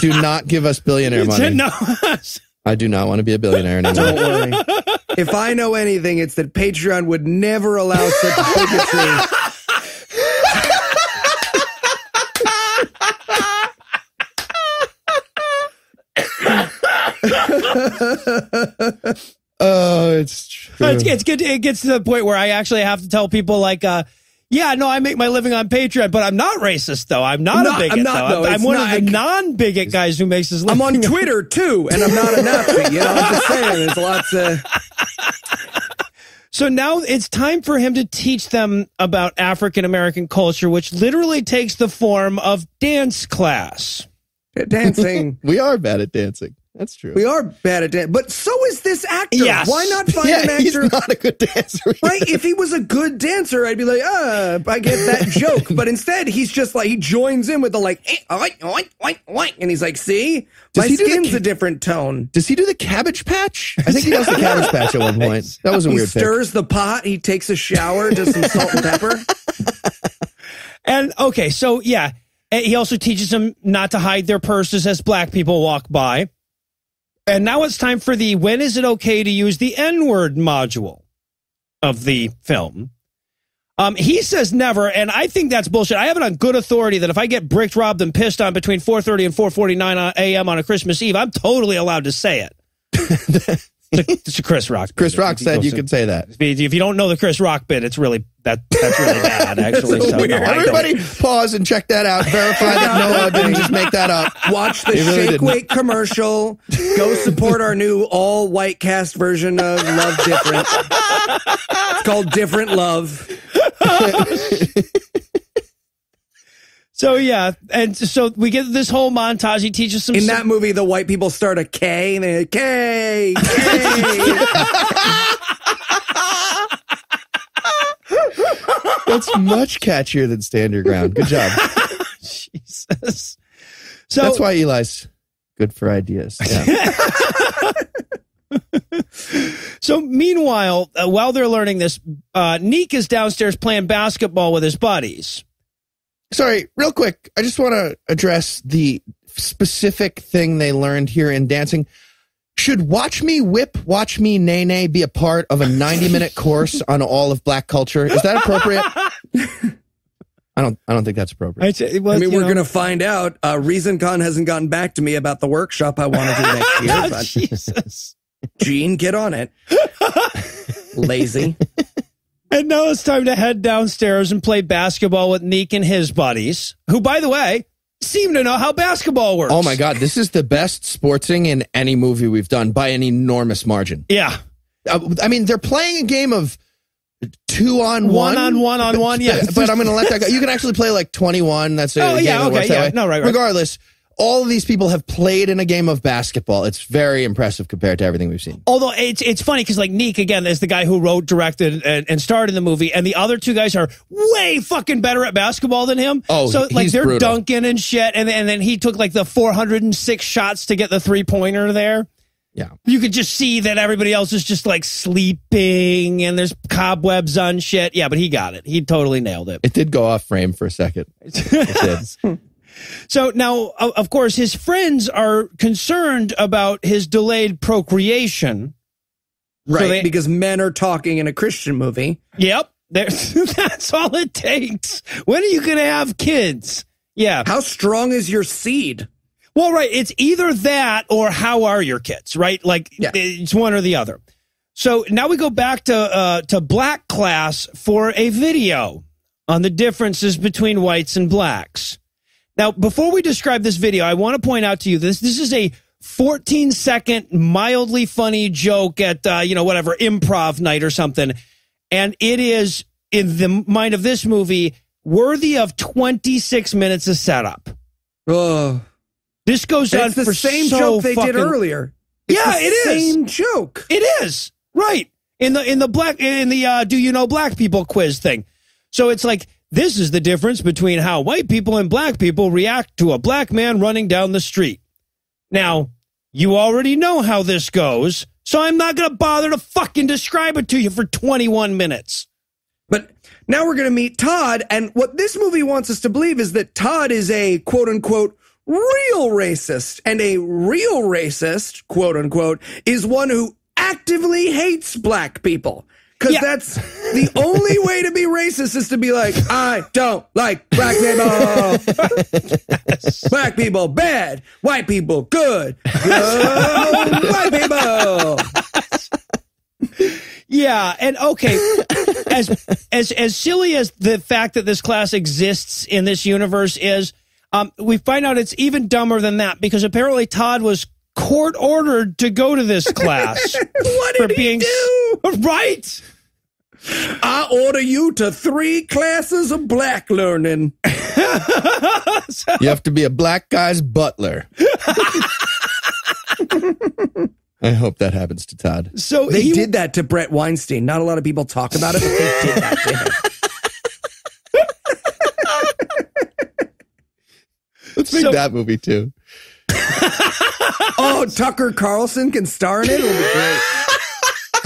Do not give us billionaire money. No. I do not want to be a billionaire anymore. Don't worry. If I know anything, it's that Patreon would never allow such bigotry. Oh, it's true. It's, it's good. It gets to the point where I actually have to tell people, like, uh, yeah, no, I make my living on Patreon, but I'm not racist, though. I'm not no, a bigot, I'm not, though. though. I'm, I'm one not, of the non-bigot guys who makes his living. I'm on Twitter, too, and I'm not a Nazi. You know, I'm just saying, there's lots of... So now it's time for him to teach them about African-American culture, which literally takes the form of dance class. Dancing. We are bad at dancing. That's true. We are bad at dancing, but so is this actor. Yes. Why not find yeah, an actor? He's not a good dancer. Either. Right? If he was a good dancer, I'd be like, ah, I get that joke. But instead, he's just like, he joins in with the like, eh, oink, oink, oink, oink. And he's like, see? Does My skin's a different tone. Does he do the Cabbage Patch? I think he does the Cabbage Patch at one point. That was a he weird thing. He stirs pick. the pot. He takes a shower, does some salt and pepper. And, okay, so, yeah. He also teaches them not to hide their purses as black people walk by. And now it's time for the when is it okay to use the N word module of the film. Um, he says never, and I think that's bullshit. I have it on good authority that if I get bricked, robbed, and pissed on between four thirty and four forty-nine A M on a Christmas Eve, I'm totally allowed to say it. it's, a, it's a Chris Rock bit. Chris Rock said you can say that. If you don't know the Chris Rock bit, it's really that, that's really bad, actually. So so no, everybody pause and check that out. Verify that Noah didn't just make that up. Watch the really Shake Weight commercial. Go support our new all-white cast version of Love Different. It's called Different Love. So, yeah, and so we get this whole montage. He teaches some... In that movie, the white people start a K, and they're like, K, K. That's much catchier than Stand Your Ground. Good job. Jesus. So, that's why Eli's good for ideas. Yeah. So meanwhile, uh, while they're learning this, uh, Neek is downstairs playing basketball with his buddies. Sorry, real quick. I just want to address the specific thing they learned here in dancing. Should Watch Me Whip, Watch Me Nay Nay be a part of a ninety minute course on all of black culture? Is that appropriate? I don't I don't think that's appropriate. It was, I mean, we're going to find out. Uh, ReasonCon hasn't gotten back to me about the workshop I want to do next year. But Jesus. Gene, get on it. Lazy. And now it's time to head downstairs and play basketball with Neek and his buddies, who, by the way, seem to know how basketball works. Oh, my God. This is the best sportsing in any movie we've done by an enormous margin. Yeah. Uh, I mean, they're playing a game of two on one. One on one on one, yeah. But, but I'm going to let that go. You can actually play like twenty-one. That's a oh, game yeah, that okay, works yeah. that way. No, right, right. Regardless, all of these people have played in a game of basketball. It's very impressive compared to everything we've seen. Although it's, it's funny because, like, Neek, again, is the guy who wrote, directed, and, and starred in the movie. And the other two guys are way fucking better at basketball than him. Oh, so, like, they're brutal. Dunking and shit. And, and then he took, like, the four hundred six shots to get the three-pointer there. Yeah. You could just see that everybody else is just like sleeping and there's cobwebs on shit. Yeah, but he got it. He totally nailed it. It did go off frame for a second. It did. So now, of course, his friends are concerned about his delayed procreation. Right, so they, because men are talking in a Christian movie. Yep. That's all it takes. When are you going to have kids? Yeah. How strong is your seed? Well, right. It's either that or how are your kids, right? Like, yeah. It's one or the other. So now we go back to uh, to black class for a video on the differences between whites and blacks. Now, before we describe this video, I want to point out to you this. This is a fourteen second mildly funny joke at, uh, you know, whatever, improv night or something. And it is, in the mind of this movie, worthy of twenty-six minutes of setup. Oh. This goes on for the same joke they did earlier. Yeah, it is. Same joke. It is. Right. In the in the black in the uh do you know black people quiz thing. So it's like this is the difference between how white people and black people react to a black man running down the street. Now, you already know how this goes, so I'm not going to bother to fucking describe it to you for twenty-one minutes. But now we're going to meet Todd, and what this movie wants us to believe is that Todd is a quote unquote real racist, and a real racist, quote unquote, is one who actively hates black people. Because yeah. that's the only way to be racist is to be like, I don't like black people. Yes. Black people bad. White people good. Good white people. Yeah, and okay, as as as silly as the fact that this class exists in this universe is, Um, we find out it's even dumber than that because apparently Todd was court ordered to go to this class. What did for being he do? Right. I order you to three classes of black learning. So, you have to be a black guy's butler. I hope that happens to Todd. So they he, did that to Brett Weinstein. Not a lot of people talk about it, but they did that to him. Let's make so, that movie, too. Oh, Tucker Carlson can star in it? It'll be great.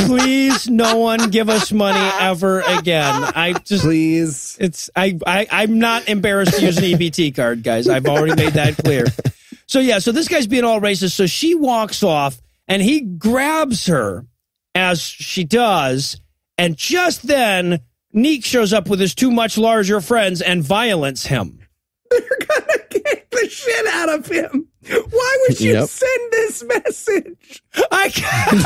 Please, no one give us money ever again. I just, Please. It's, I, I, I'm not embarrassed to use an E B T card, guys. I've already made that clear. So, yeah, so this guy's being all racist. So she walks off, and he grabs her as she does. And just then, Neek shows up with his two much larger friends and violence him. They're gonna get the shit out of him. Why would you yep. send this message? I can't.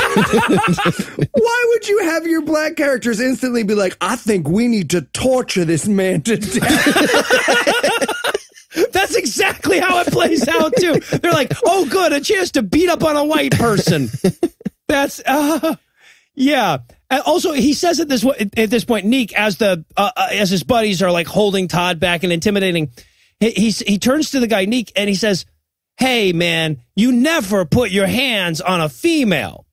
Why would you have your black characters instantly be like, I think we need to torture this man to death? That's exactly how it plays out, too. They're like, oh, good, a chance to beat up on a white person. That's, uh, yeah. And also, he says at this at this point, Neek, as the uh, as his buddies are like holding Todd back and intimidating. He, he, he turns to the guy, Neek, and he says, hey, man, you never put your hands on a female.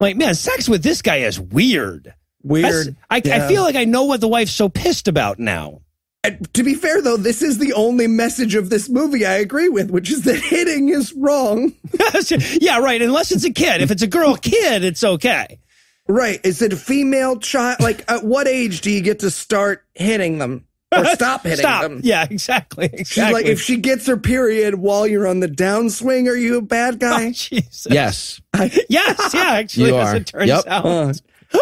Like, man, sex with this guy is weird. Weird. I, yeah. I feel like I know what the wife's so pissed about now. And to be fair, though, this is the only message of this movie I agree with, which is that hitting is wrong. Yeah, right. Unless it's a kid. If it's a girl kid, it's okay. Right. Is it a female child? Like, at what age do you get to start hitting them? Or stop hitting stop. them. Yeah, exactly. exactly. She's like, if she gets her period while you're on the downswing, are you a bad guy? Oh, Jesus. Yes. I, yes, yeah, actually, as it turns yep. out. Uh,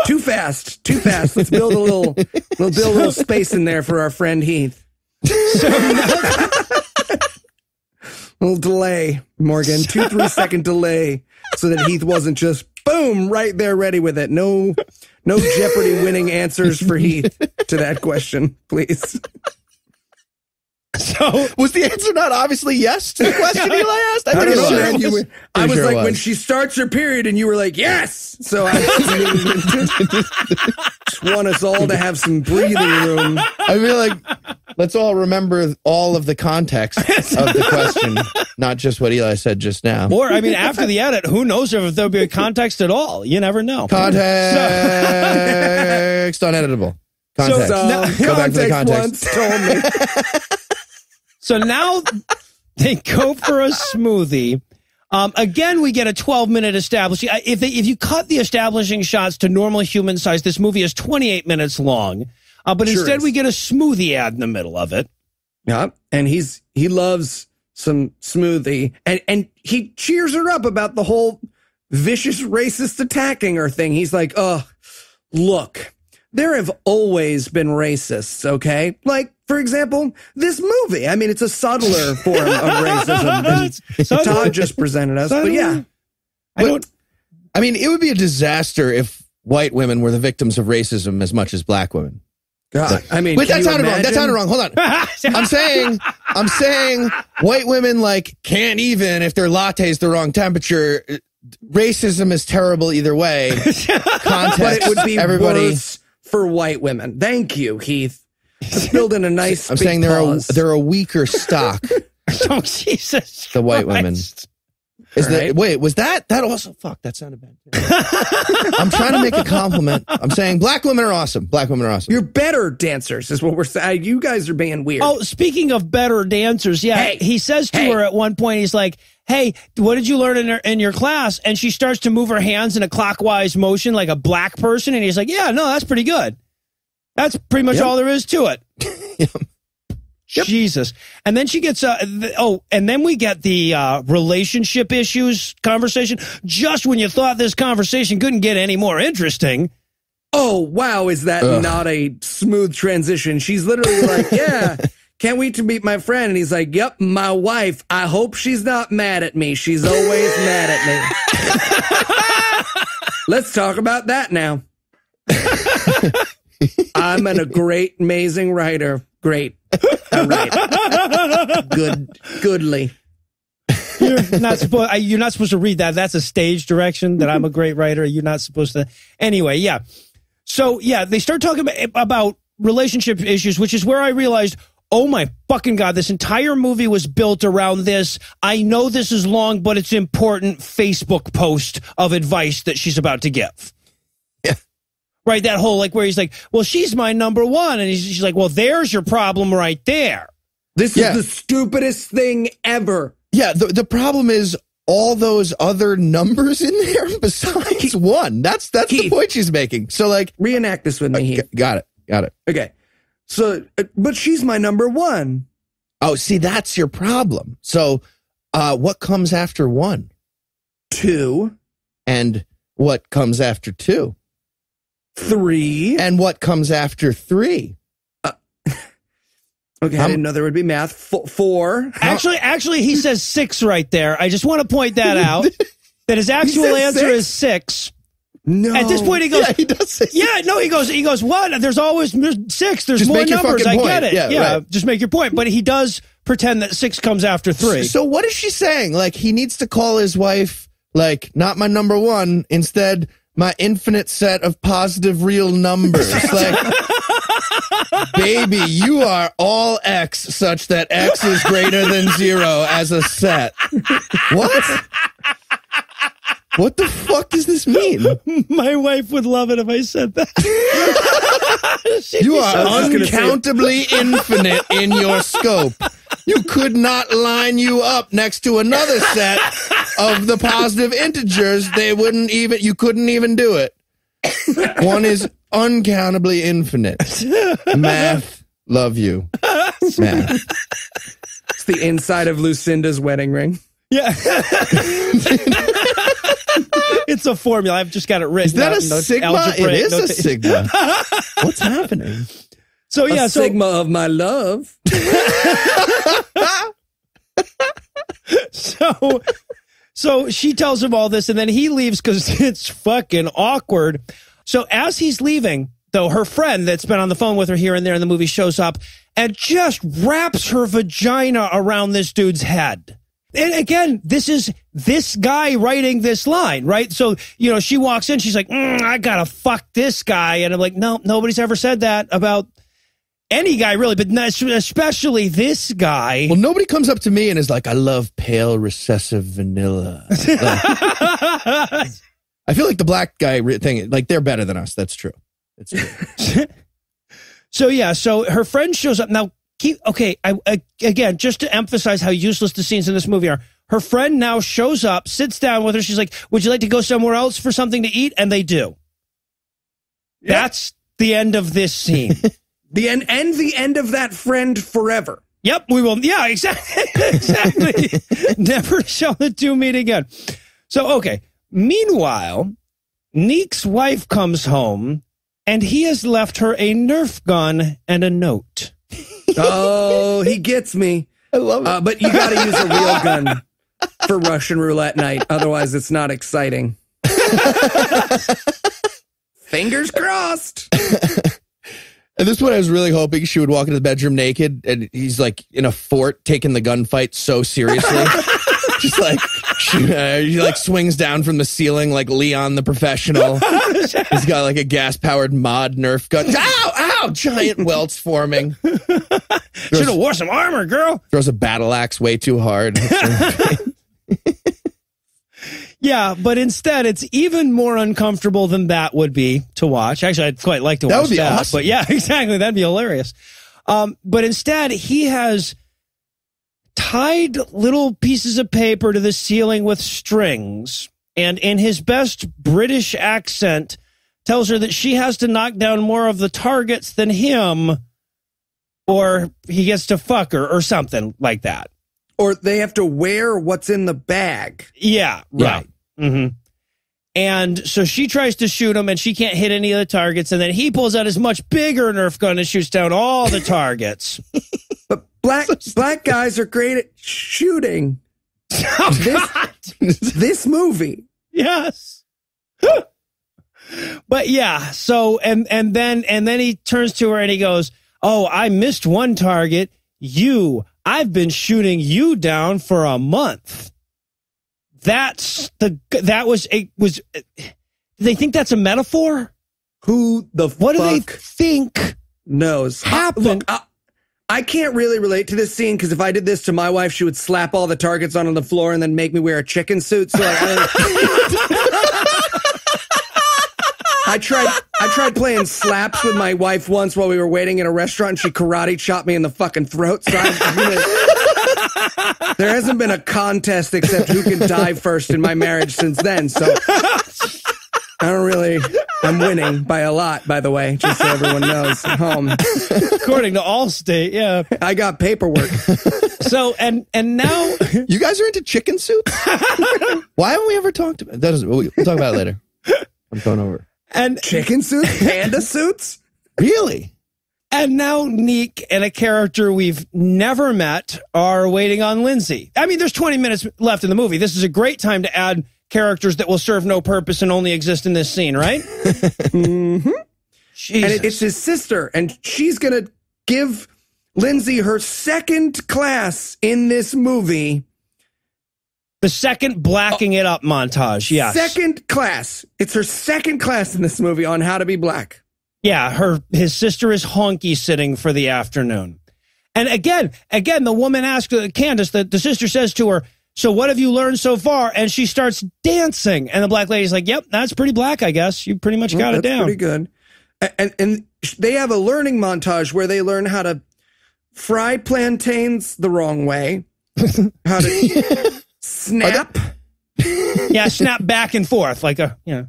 too fast, too fast. Let's build a little, we'll build a little space in there for our friend Heath. So now, little delay, Morgan. Two, three second delay so that Heath wasn't just, boom, right there ready with it. No, no Jeopardy winning answers for Heath to that question, please. So was the answer not obviously yes to the question Eli asked? I, I, don't know, sure was. You were, I was sure like, was. When she starts her period, and you were like, yes. So I just want us all to have some breathing room. I feel like let's all remember all of the context of the question, not just what Eli said just now. Or, I mean, after the edit, who knows if there'll be a context at all? You never know. Context, so. Uneditable. Context. So, now, Go back to the context. Once told me. So now they go for a smoothie. Um, again, we get a twelve minute establishing. If they, if you cut the establishing shots to normal human size, this movie is twenty-eight minutes long. Uh, but sure instead, is. we get a smoothie ad in the middle of it. Yeah, and he's he loves some smoothie, and and he cheers her up about the whole vicious racist attacking her thing. He's like, oh, look, there have always been racists, okay? Like, for example, this movie. I mean, it's a subtler form of racism than Todd just presented us. Subtler. But yeah, I but, don't. I mean, it would be a disaster if white women were the victims of racism as much as black women. God, so, I mean, wait, that sounded wrong. That sounded wrong. Hold on. I'm saying, I'm saying, white women like can't even if their latte's the wrong temperature. Racism is terrible either way. Context, but it would be everybody. Worse for white women. Thank you, Heath. Let's build in a nice I'm saying they're a, they're a weaker stock. Oh, Jesus. The white Christ. Women. Is right. that, wait, was that? That also, fuck, that sounded bad. I'm trying to make a compliment. I'm saying black women are awesome. Black women are awesome. You're better dancers is what we're saying. You guys are being weird. Oh, speaking of better dancers, yeah. Hey, he says to hey. her at one point, he's like, hey, what did you learn in, her, in your class? And she starts to move her hands in a clockwise motion like a black person. And he's like, yeah, no, that's pretty good. That's pretty much yep. all there is to it. Yep. Jesus. And then she gets, uh, th oh, and then we get the uh, relationship issues conversation. Just when you thought this conversation couldn't get any more interesting. Oh, wow. Is that Ugh. not a smooth transition? She's literally like, yeah, can't wait to meet my friend. And he's like, yep, my wife. I hope she's not mad at me. She's always mad at me. Let's talk about that now. I'm an, a great, amazing writer. Great. I write. Good, goodly. You're not, suppo you're not supposed to read that. That's a stage direction that I'm a great writer. You're not supposed to. Anyway, yeah. So, yeah, they start talking about, about relationship issues, which is where I realized, oh, my fucking God, this entire movie was built around this. I know this is long, but it's important Facebook post of advice that she's about to give. Right, that whole, like, where he's like, well, she's my number one. And he's, she's like, well, there's your problem right there. This yeah. is the stupidest thing ever. Yeah, the, the problem is all those other numbers in there besides Keith. one. That's that's Keith. the point she's making. So, like... Reenact this with me, okay, Heath. Got it, got it. Okay, so, but she's my number one. Oh, see, that's your problem. So, uh, what comes after one? Two. And what comes after two? Three. And what comes after three? Uh, okay, um, I didn't know there would be math. F four. Actually, actually, he says six right there. I just want to point that out. That his actual answer six? is six. No. At this point, he goes. Yeah, he does say six. Yeah, no, he goes. He goes. What? There's always there's six. There's just more numbers. I point. get it. Yeah, yeah right. Just make your point. But he does pretend that six comes after three. So what is she saying? Like he needs to call his wife. Like not my number one. Instead. My infinite set of positive real numbers. Like, baby, you are all X such that X is greater than zero as a set. What? What the fuck does this mean? My wife would love it if I said that. You are uncountably infinite in your scope. You could not line you up next to another set of the positive integers. They wouldn't even, you couldn't even do it. One is uncountably infinite. Math Love you. Man. It's the inside of Lucinda's wedding ring. Yeah. It's a formula. I've just got it written. Is that a no, sigma? It is no a t- sigma. What's happening? So yeah, a so, sigma of my love. so, so she tells him all this, and then he leaves because it's fucking awkward. So as he's leaving, though, her friend that's been on the phone with her here and there in the movie shows up and just wraps her vagina around this dude's head. And again, this is this guy writing this line, right? So, you know, she walks in, she's like, mm, I gotta fuck this guy. And I'm like, no, nobody's ever said that about any guy, really, but especially this guy. Well, nobody comes up to me and is like, I love pale, recessive vanilla. Like, I feel like the black guy thing, like, they're better than us. That's true. That's true. So, yeah, so her friend shows up. Now, Keep, okay, I, I, again, just to emphasize how useless the scenes in this movie are, her friend now shows up, sits down with her. She's like, would you like to go somewhere else for something to eat? And they do. Yep. That's the end of this scene. the end, and the end of that friend forever. Yep, we will. Yeah, exactly. exactly. Never shall the two meet again. So, okay. Meanwhile, Neek's wife comes home, and he has left her a Nerf gun and a note. Oh, he gets me. I love it. Uh, but you got to use a real gun for Russian roulette night. Otherwise, it's not exciting. Fingers crossed. At this point, I was really hoping she would walk into the bedroom naked, and he's like in a fort taking the gunfight so seriously. Just like she, uh, she like swings down from the ceiling like Leon the Professional. He's got like a gas-powered mod Nerf gun. Ow! Ow! Giant welts forming. Should have wore some armor, girl. Throws a battle axe way too hard. Yeah, but instead, it's even more uncomfortable than that would be to watch. Actually, I'd quite like to that watch would be that. Awesome. But yeah, exactly. That'd be hilarious. Um, but instead, he has tied little pieces of paper to the ceiling with strings, and in his best British accent tells her that she has to knock down more of the targets than him, or he gets to fuck her or something like that. Or they have to wear what's in the bag. Yeah, right. Yeah. Mm-hmm. And so she tries to shoot him, and she can't hit any of the targets, and then he pulls out his much bigger Nerf gun and shoots down all the targets. But black black guys are great at shooting. Oh, this, this movie. Yes. But yeah, so and and then and then he turns to her and he goes, "Oh, I missed one target. You. I've been shooting you down for a month." That's the that was a was they think that's a metaphor? Who the what fuck do they think knows? Happened? I, look, I, I can't really relate to this scene because if I did this to my wife, she would slap all the targets onto the floor and then make me wear a chicken suit. So I, I tried. I tried playing slaps with my wife once while we were waiting in a restaurant, and she karate chopped me in the fucking throat. So I, gonna, there hasn't been a contest except who can die first in my marriage since then. So I don't really. I'm winning by a lot, by the way, just so everyone knows at home. According to Allstate, yeah. I got paperwork. So, and and now... You guys are into chicken soup? Why haven't we ever talked about... That doesn't, we'll talk about it later. I'm going over. And chicken soup? Panda suits? Really? And now Neek and a character we've never met are waiting on Lindsay. I mean, there's twenty minutes left in the movie. This is a great time to add... characters that will serve no purpose and only exist in this scene, right? Mm-hmm. Jesus. And it, it's his sister, and she's going to give Lindsay her second class in this movie. The second blacking oh. it up montage, yes. Second class. It's her second class in this movie on how to be black. Yeah, her his sister is honky sitting for the afternoon. And again, again, the woman asks, Candace, the, the sister says to her, "So what have you learned so far?" And she starts dancing. And the black lady's like, "Yep, that's pretty black, I guess. You pretty much got well, it down." Pretty good. And, and they have a learning montage where they learn how to fry plantains the wrong way. How to snap. Yeah, snap back and forth. Like a, you know.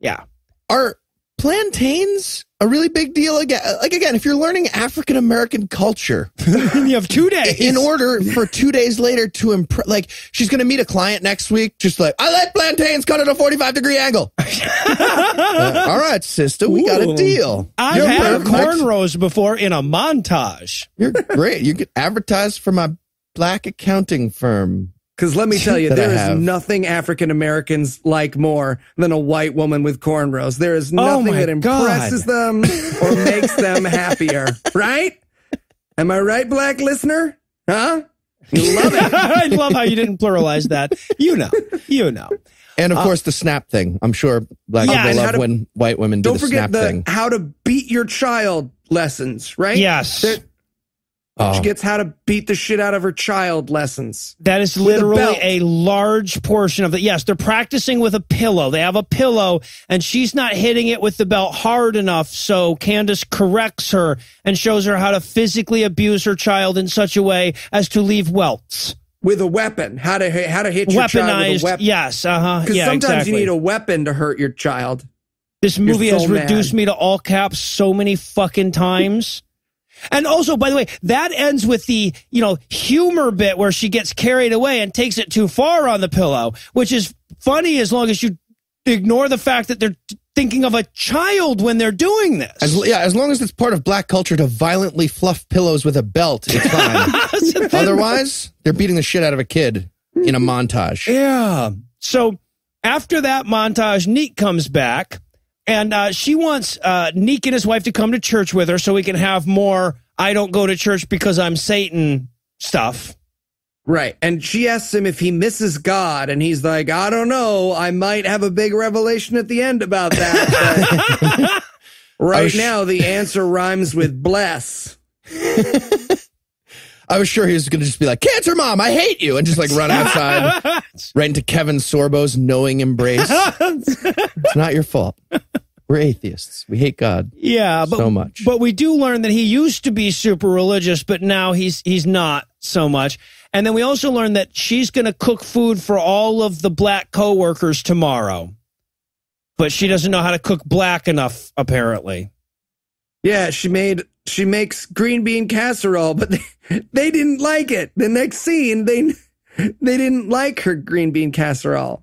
Yeah. Are plantains a really big deal again. Like again, if you're learning African American culture, you have two days in order for two days later to impress. Like she's going to meet a client next week, just like I let plantains cut at a forty-five degree angle. uh, all right, sister, we Ooh. got a deal. I've you're had cornrows before in a montage. You're great. You get advertised for my black accounting firm. Because let me tell you, there is nothing African Americans like more than a white woman with cornrows. There is nothing oh that impresses God. them or makes them happier. Right? Am I right, black listener? Huh? You love it. I love how you didn't pluralize that. You know. You know. And, of uh, course, the snap thing. I'm sure black people yeah, love to, when white women do the snap the, thing. Don't forget how to beat your child lessons, right? Yes. They're, Oh. She gets how to beat the shit out of her child lessons. That is literally a large portion of it. Yes, they're practicing with a pillow. They have a pillow, and she's not hitting it with the belt hard enough, so Candace corrects her and shows her how to physically abuse her child in such a way as to leave welts. With a weapon. How to, how to hit your child with a weapon. Weaponized, yes. Uh-huh. Because yeah, sometimes exactly. you need a weapon to hurt your child. This movie has reduced me to all caps so many fucking times. And also, by the way, that ends with the, you know, humor bit where she gets carried away and takes it too far on the pillow, which is funny as long as you ignore the fact that they're thinking of a child when they're doing this. As, yeah, as long as it's part of black culture to violently fluff pillows with a belt, it's fine. Otherwise, they're beating the shit out of a kid in a montage. Yeah. So after that montage, Neek comes back. And uh, she wants uh, Neek and his wife to come to church with her so we can have more I don't go to church because I'm Satan stuff. Right. And she asks him if he misses God. And he's like, I don't know. I might have a big revelation at the end about that. right now, the answer rhymes with bless. I was sure he was going to just be like, Cancer Mom, I hate you. And just like run outside right into Kevin Sorbo's knowing embrace. It's not your fault. We're atheists. We hate God. Yeah, but, so much. But we do learn that he used to be super religious, but now he's he's not so much. And then we also learn that she's going to cook food for all of the black coworkers tomorrow. But she doesn't know how to cook black enough, apparently. Yeah, she made... She makes green bean casserole, but they, they didn't like it. The next scene, they they didn't like her green bean casserole.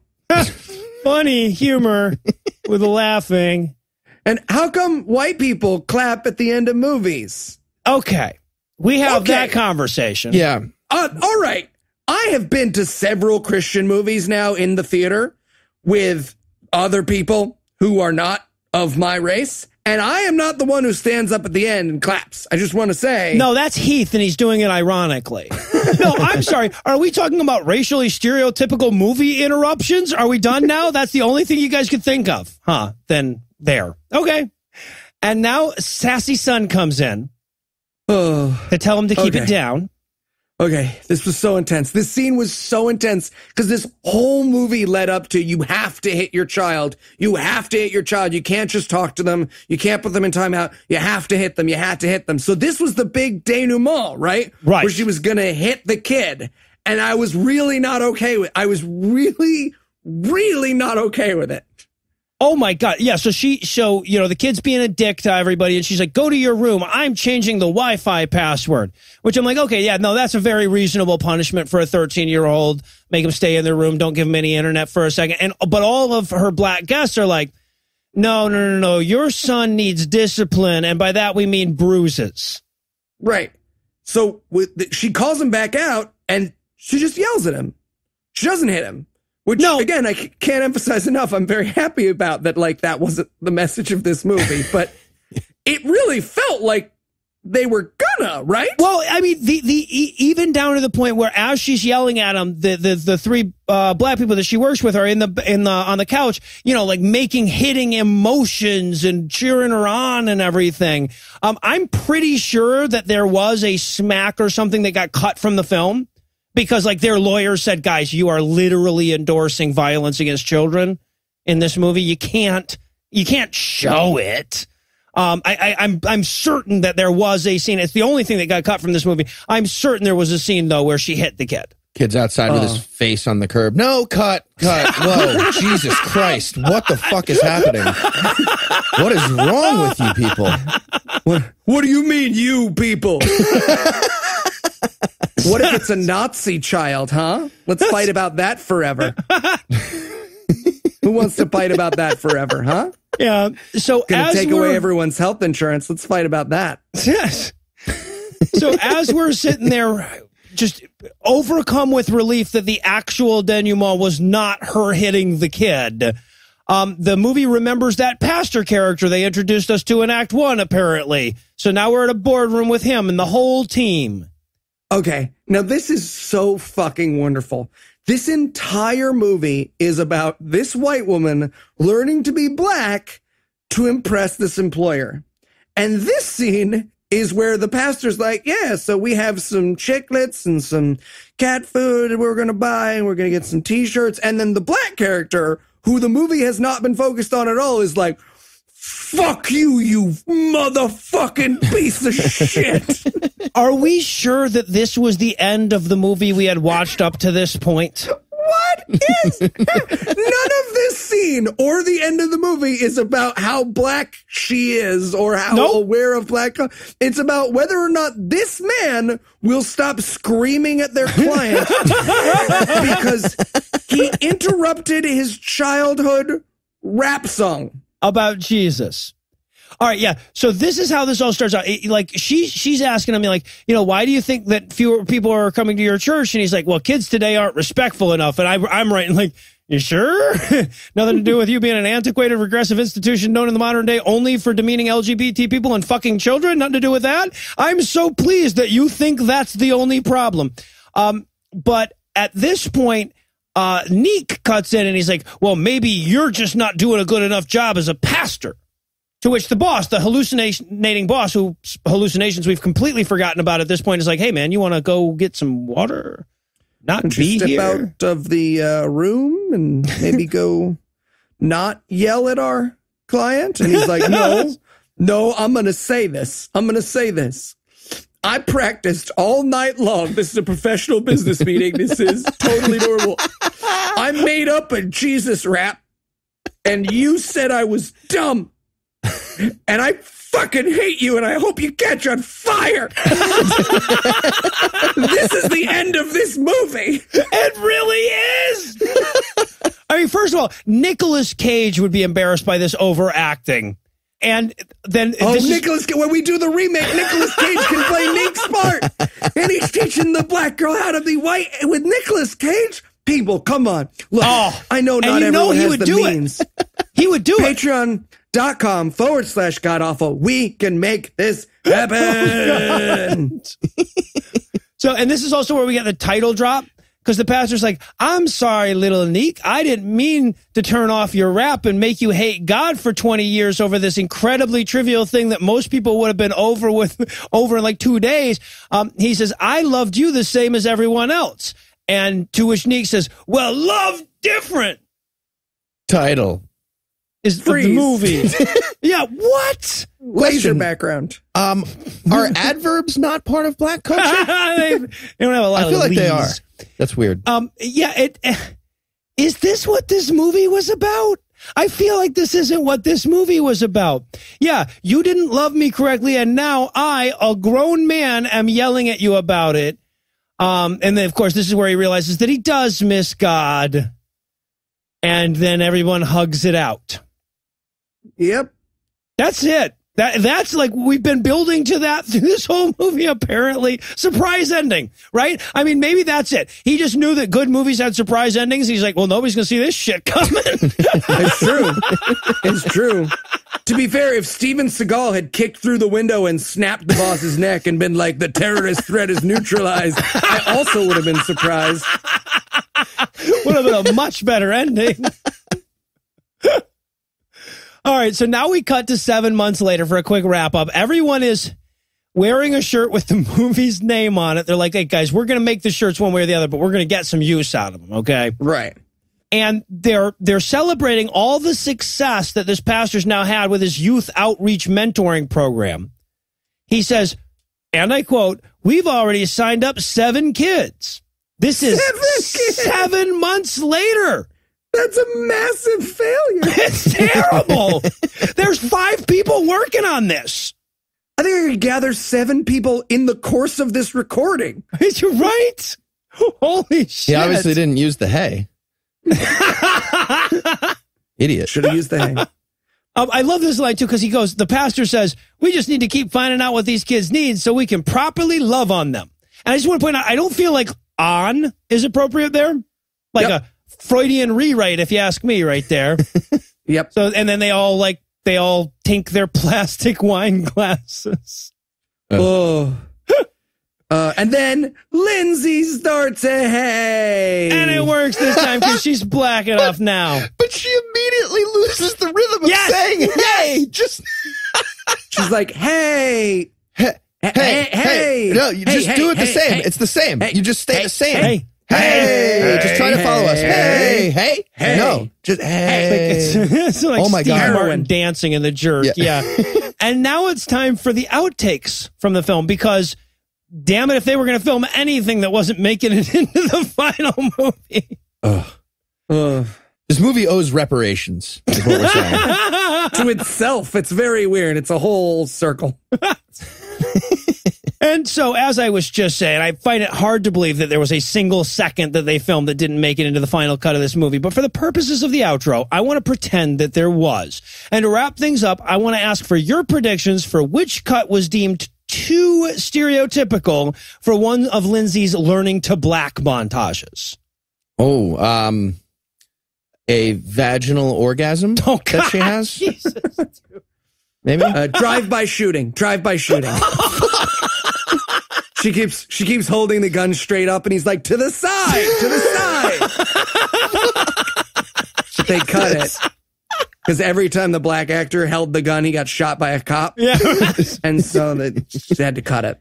Funny humor with the laughing. And how come white people clap at the end of movies? Okay. We have okay. that conversation. Yeah. Uh, all right. I have been to several Christian movies now in the theater with other people who are not of my race. And I am not the one who stands up at the end and claps. I just want to say... No, that's Heath, and he's doing it ironically. No, I'm sorry. Are we talking about racially stereotypical movie interruptions? Are we done now? That's the only thing you guys could think of. Huh, then there. Okay. And now Sassy Son comes in oh, to tell him to keep okay. it down. Okay, this was so intense. This scene was so intense because this whole movie led up to you have to hit your child. You have to hit your child. You can't just talk to them. You can't put them in timeout. You have to hit them. You had to hit them. So this was the big denouement, right? Right. Where she was going to hit the kid. And I was really not okay with it. I was really, really not okay with it. Oh, my God. Yeah, so she, so, you know, the kid's being a dick to everybody, and she's like, go to your room. I'm changing the Wi-Fi password, which I'm like, okay, yeah, no, that's a very reasonable punishment for a thirteen-year-old. Make them stay in their room. Don't give them any internet for a second. And but all of her black guests are like, no, no, no, no, your son needs discipline, and by that we mean bruises. Right. So with the, she calls him back out, and she just yells at him. She doesn't hit him. Which, no. again, I can't emphasize enough. I'm very happy about that. Like, that wasn't the message of this movie, but it really felt like they were gonna, right? Well, I mean, the the even down to the point where as she's yelling at him, the the the three uh, black people that she works with are in the in the on the couch, you know, like making hitting emotions and cheering her on and everything. Um, I'm pretty sure that there was a smack or something that got cut from the film. Because, like, their lawyer said, guys, you are literally endorsing violence against children in this movie. You can't, you can't show it. Um, I, I, I'm, I'm certain that there was a scene. It's the only thing that got cut from this movie. I'm certain there was a scene, though, where she hit the kid. Kid's outside uh. with his face on the curb. No, cut, cut. Whoa, Jesus Christ. What the fuck is happening? What is wrong with you people? What, what do you mean, you people? What if it's a Nazi child, huh? Let's fight about that forever. Who wants to fight about that forever, huh? Yeah. So it's gonna take away everyone's health insurance. Let's fight about that. Yes. So as we're sitting there, just overcome with relief that the actual denouement was not her hitting the kid. Um, the movie remembers that pastor character they introduced us to in Act One, apparently. So now we're at a boardroom with him and the whole team. Okay. Now this is so fucking wonderful. This entire movie is about this white woman learning to be black to impress this employer. And this scene is where the pastor's like, yeah, so we have some chiclets and some cat food and we're going to buy and we're going to get some T-shirts. And then the black character, who the movie has not been focused on at all, is like, fuck you, you motherfucking piece of shit. Are we sure that this was the end of the movie we had watched up to this point? What is... None of this scene or the end of the movie is about how black she is or how nope. aware of black... It's about whether or not this man will stop screaming at their client because he interrupted his childhood rap song about Jesus. All right, yeah. So this is how this all starts out. It, like she, she's asking him, like, you know, why do you think that fewer people are coming to your church? And he's like, well, kids today aren't respectful enough. And I, I'm writing like, you sure? Nothing to do with you being an antiquated, regressive institution known in the modern day only for demeaning L G B T people and fucking children. Nothing to do with that. I'm so pleased that you think that's the only problem. Um, but at this point, uh, Neek cuts in and he's like, well, maybe you're just not doing a good enough job as a pastor. To which the boss, the hallucinating boss, who hallucinations we've completely forgotten about at this point, is like, hey, man, you want to go get some water? Not be step here. out of the uh, room and maybe go not yell at our client? And he's like, no, no, I'm going to say this. I'm going to say this. I practiced all night long. This is a professional business meeting. This is totally normal. I made up a Jesus rap, and you said I was dumb. And I fucking hate you, and I hope you catch on fire. This is the end of this movie. It really is. I mean, first of all, Nicolas Cage would be embarrassed by this overacting. And then... Oh, this Nicolas, is when we do the remake, Nicolas Cage can play Neek's part. And he's teaching the black girl how to be white with Nicolas Cage. People, come on. Look, oh, I know not everyone know he has would the do means. It. He would do Patreon. it. Patreon.com forward slash God Awful. We can make this happen. Oh, so, and this is also where we get the title drop, because the pastor's like, I'm sorry, little Neek. I didn't mean to turn off your rap and make you hate God for twenty years over this incredibly trivial thing that most people would have been over with over in like two days. Um, he says, I loved you the same as everyone else. And to which Neek says, well, love different. Title. Is Freeze. the movie. Yeah, what? Laser background. Um, are adverbs not part of black culture? They don't have a lot I feel of like leaves. They are. That's weird. Um, yeah, it, uh, is this what this movie was about? I feel like this isn't what this movie was about. Yeah, you didn't love me correctly, and now I, a grown man, am yelling at you about it. Um, and then, of course, this is where he realizes that he does miss God. And then everyone hugs it out. Yep. That's it. That That's like we've been building to that through this whole movie, apparently. Surprise ending, right? I mean, maybe that's it. He just knew that good movies had surprise endings. He's like, well, nobody's going to see this shit coming. It's true. It's true. To be fair, if Steven Seagal had kicked through the window and snapped the boss's neck and been like, the terrorist threat is neutralized, I also would have been surprised. Would have been a much better ending. All right, so now we cut to seven months later for a quick wrap-up. Everyone is wearing a shirt with the movie's name on it. They're like, hey, guys, we're going to make the shirts one way or the other, but we're going to get some use out of them, okay? Right. And they're they're celebrating all the success that this pastor's now had with his youth outreach mentoring program. He says, and I quote, we've already signed up seven kids. This is seven, seven months later. That's a massive failure. It's terrible. There's five people working on this. I think I could gather seven people in the course of this recording. You're right. Holy shit. He obviously didn't use the hay. Idiot. Should have used the hay. Um, I love this line, too, because he goes, the pastor says, we just need to keep finding out what these kids need so we can properly love on them. And I just want to point out, I don't feel like on is appropriate there. Like yep. a Freudian rewrite, if you ask me, right there. Yep. So, and then they all, like, they all tink their plastic wine glasses. Oh. oh. uh, and then Lindsay starts a hey. And it works this time because she's blacking off now. But she immediately loses the rhythm of yes. saying hey. Yes. Just she's like, hey. Hey. Hey. Hey. hey. No, you hey, just hey, do it hey, the same. Hey, it's the same. Hey, you just stay hey, the same. Hey. Hey, hey, hey, just try to follow hey, us. Hey, hey, hey. No, just hey. It's like, it's, it's like oh my Steve God. Martin dancing in The Jerk. Yeah. yeah. And now it's time for the outtakes from the film because, damn it, if they were going to film anything that wasn't making it into the final movie. Ugh. Ugh. This movie owes reparations. Is what we're saying. To itself. It's very weird. It's a whole circle. And so, as I was just saying, I find it hard to believe that there was a single second that they filmed that didn't make it into the final cut of this movie. But for the purposes of the outro, I want to pretend that there was. And to wrap things up, I want to ask for your predictions for which cut was deemed too stereotypical for one of Lindsay's learning to black montages. Oh, um, a vaginal orgasm oh, God, that she has? Jesus. Maybe? Uh, drive-by shooting. Drive-by shooting. She keeps she keeps holding the gun straight up, and he's like, to the side, to the side. They cut it. Because every time the black actor held the gun, he got shot by a cop. Yeah. And so they, they had to cut it.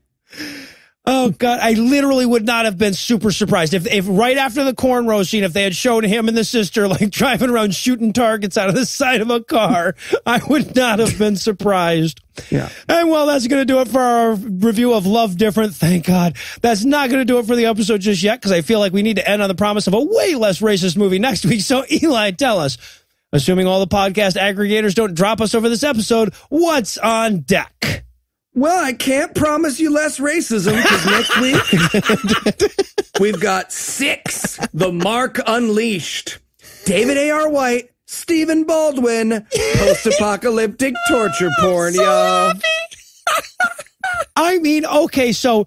Oh, God. I literally would not have been super surprised if, if right after the cornrow scene, if they had shown him and the sister like driving around shooting targets out of the side of a car, I would not have been surprised. Yeah. And well, that's going to do it for our review of Love Different. Thank God. That's not going to do it for the episode just yet, because I feel like we need to end on the promise of a way less racist movie next week. So, Eli, tell us, assuming all the podcast aggregators don't drop us over this episode, what's on deck? Well, I can't promise you less racism because next week we've got Six: The Mark Unleashed. David A R White, Stephen Baldwin, post-apocalyptic torture porn, y'all. I mean, okay, so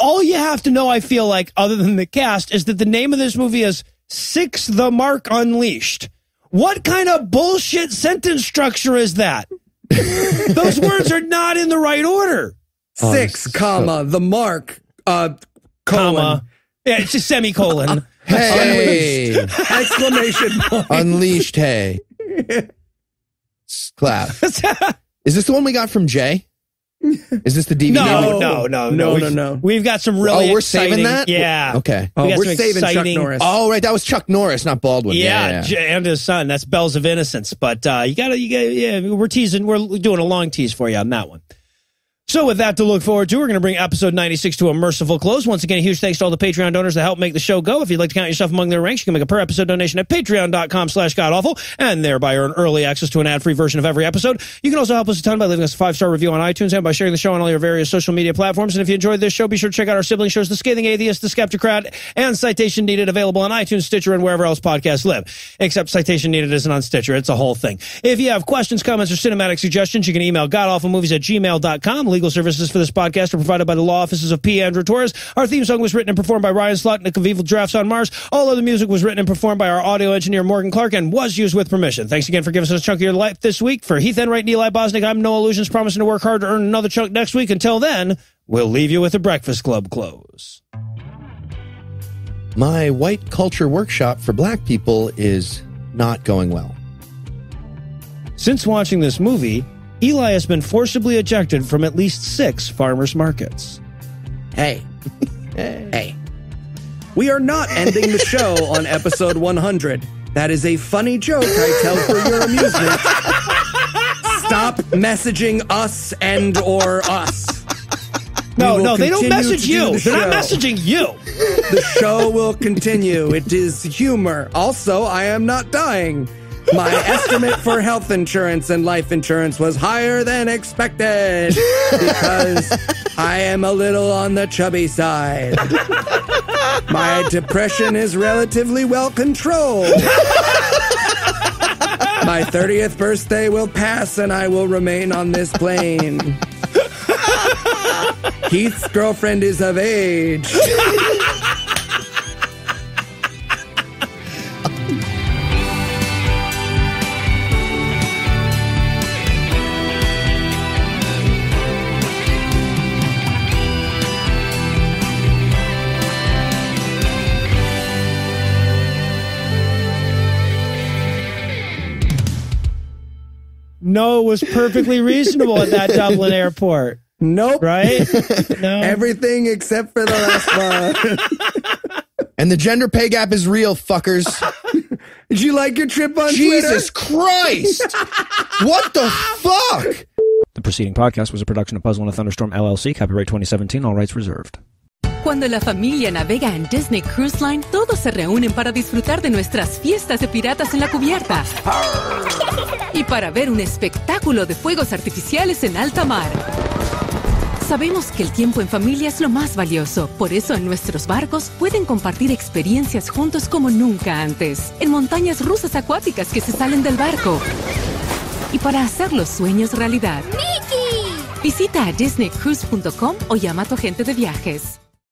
all you have to know, I feel like, other than the cast, is that the name of this movie is Six: The Mark Unleashed. What kind of bullshit sentence structure is that? Those words are not in the right order. Oh, Six, comma, so... the mark, uh, colon. Comma. Yeah, it's a semicolon. Hey! Unleashed. Exclamation point. Unleashed, hey. Clap. Is this the one we got from Jay? Is this the D V D? No, no, no, no, no, no, no. We've got some really. Oh, we're exciting, saving that? Yeah. Okay. Oh, we we're saving exciting... Chuck Norris. Oh, right. That was Chuck Norris, not Baldwin. Yeah, yeah, yeah. And his son. That's Bells of Innocence. But uh, you gotta, you gotta, yeah. We're teasing. We're doing a long tease for you on that one. So with that to look forward to, we're going to bring episode ninety-six to a merciful close. Once again, a huge thanks to all the Patreon donors that help make the show go. If you'd like to count yourself among their ranks, you can make a per-episode donation at patreon.com slash godawful and thereby earn early access to an ad-free version of every episode. You can also help us a ton by leaving us a five-star review on iTunes and by sharing the show on all your various social media platforms. And if you enjoyed this show, be sure to check out our sibling shows, The Scathing Atheist, The Skeptocrat, and Citation Needed, available on iTunes, Stitcher, and wherever else podcasts live. Except Citation Needed isn't on Stitcher. It's a whole thing. If you have questions, comments, or cinematic suggestions, you can email godawfulmovies at gmail dot com. Legal services for this podcast are provided by the law offices of P. Andrew Torres. Our theme song was written and performed by Ryan Slotnick of Evil Drafts on Mars. All other music was written and performed by our audio engineer, Morgan Clark, and was used with permission. Thanks again for giving us a chunk of your life this week. For Heath Enwright and Eli Bosnick, I'm Noah Lugeons, promising to work hard to earn another chunk next week. Until then, we'll leave you with a Breakfast Club close. My white culture workshop for black people is not going well. Since watching this movie, Eli has been forcibly ejected from at least six farmers markets. Hey. Hey. Hey. We are not ending the show on episode one hundred. That is a funny joke I tell for your amusement. Stop messaging us and or us. No, no, they don't message you. They're not messaging you. The show will continue. It is humor. Also, I am not dying. My estimate for health insurance and life insurance was higher than expected because I am a little on the chubby side. My depression is relatively well controlled. My thirtieth birthday will pass and I will remain on this plane. Heath's girlfriend is of age. Noah was perfectly reasonable at that Dublin airport. Nope. Right? No. Everything except for the last one. And the gender pay gap is real, fuckers. Did you like your trip on Jesus Twitter? Christ! What the fuck? The preceding podcast was a production of Puzzle and a Thunderstorm, L L C. Copyright twenty seventeen. All rights reserved. Cuando la familia navega en Disney Cruise Line, todos se reúnen para disfrutar de nuestras fiestas de piratas en la cubierta y para ver un espectáculo de fuegos artificiales en alta mar. Sabemos que el tiempo en familia es lo más valioso. Por eso en nuestros barcos pueden compartir experiencias juntos como nunca antes. En montañas rusas acuáticas que se salen del barco. Y para hacer los sueños realidad. ¡Mickey! Visita a disney cruise punto com o llama a tu agente de viajes.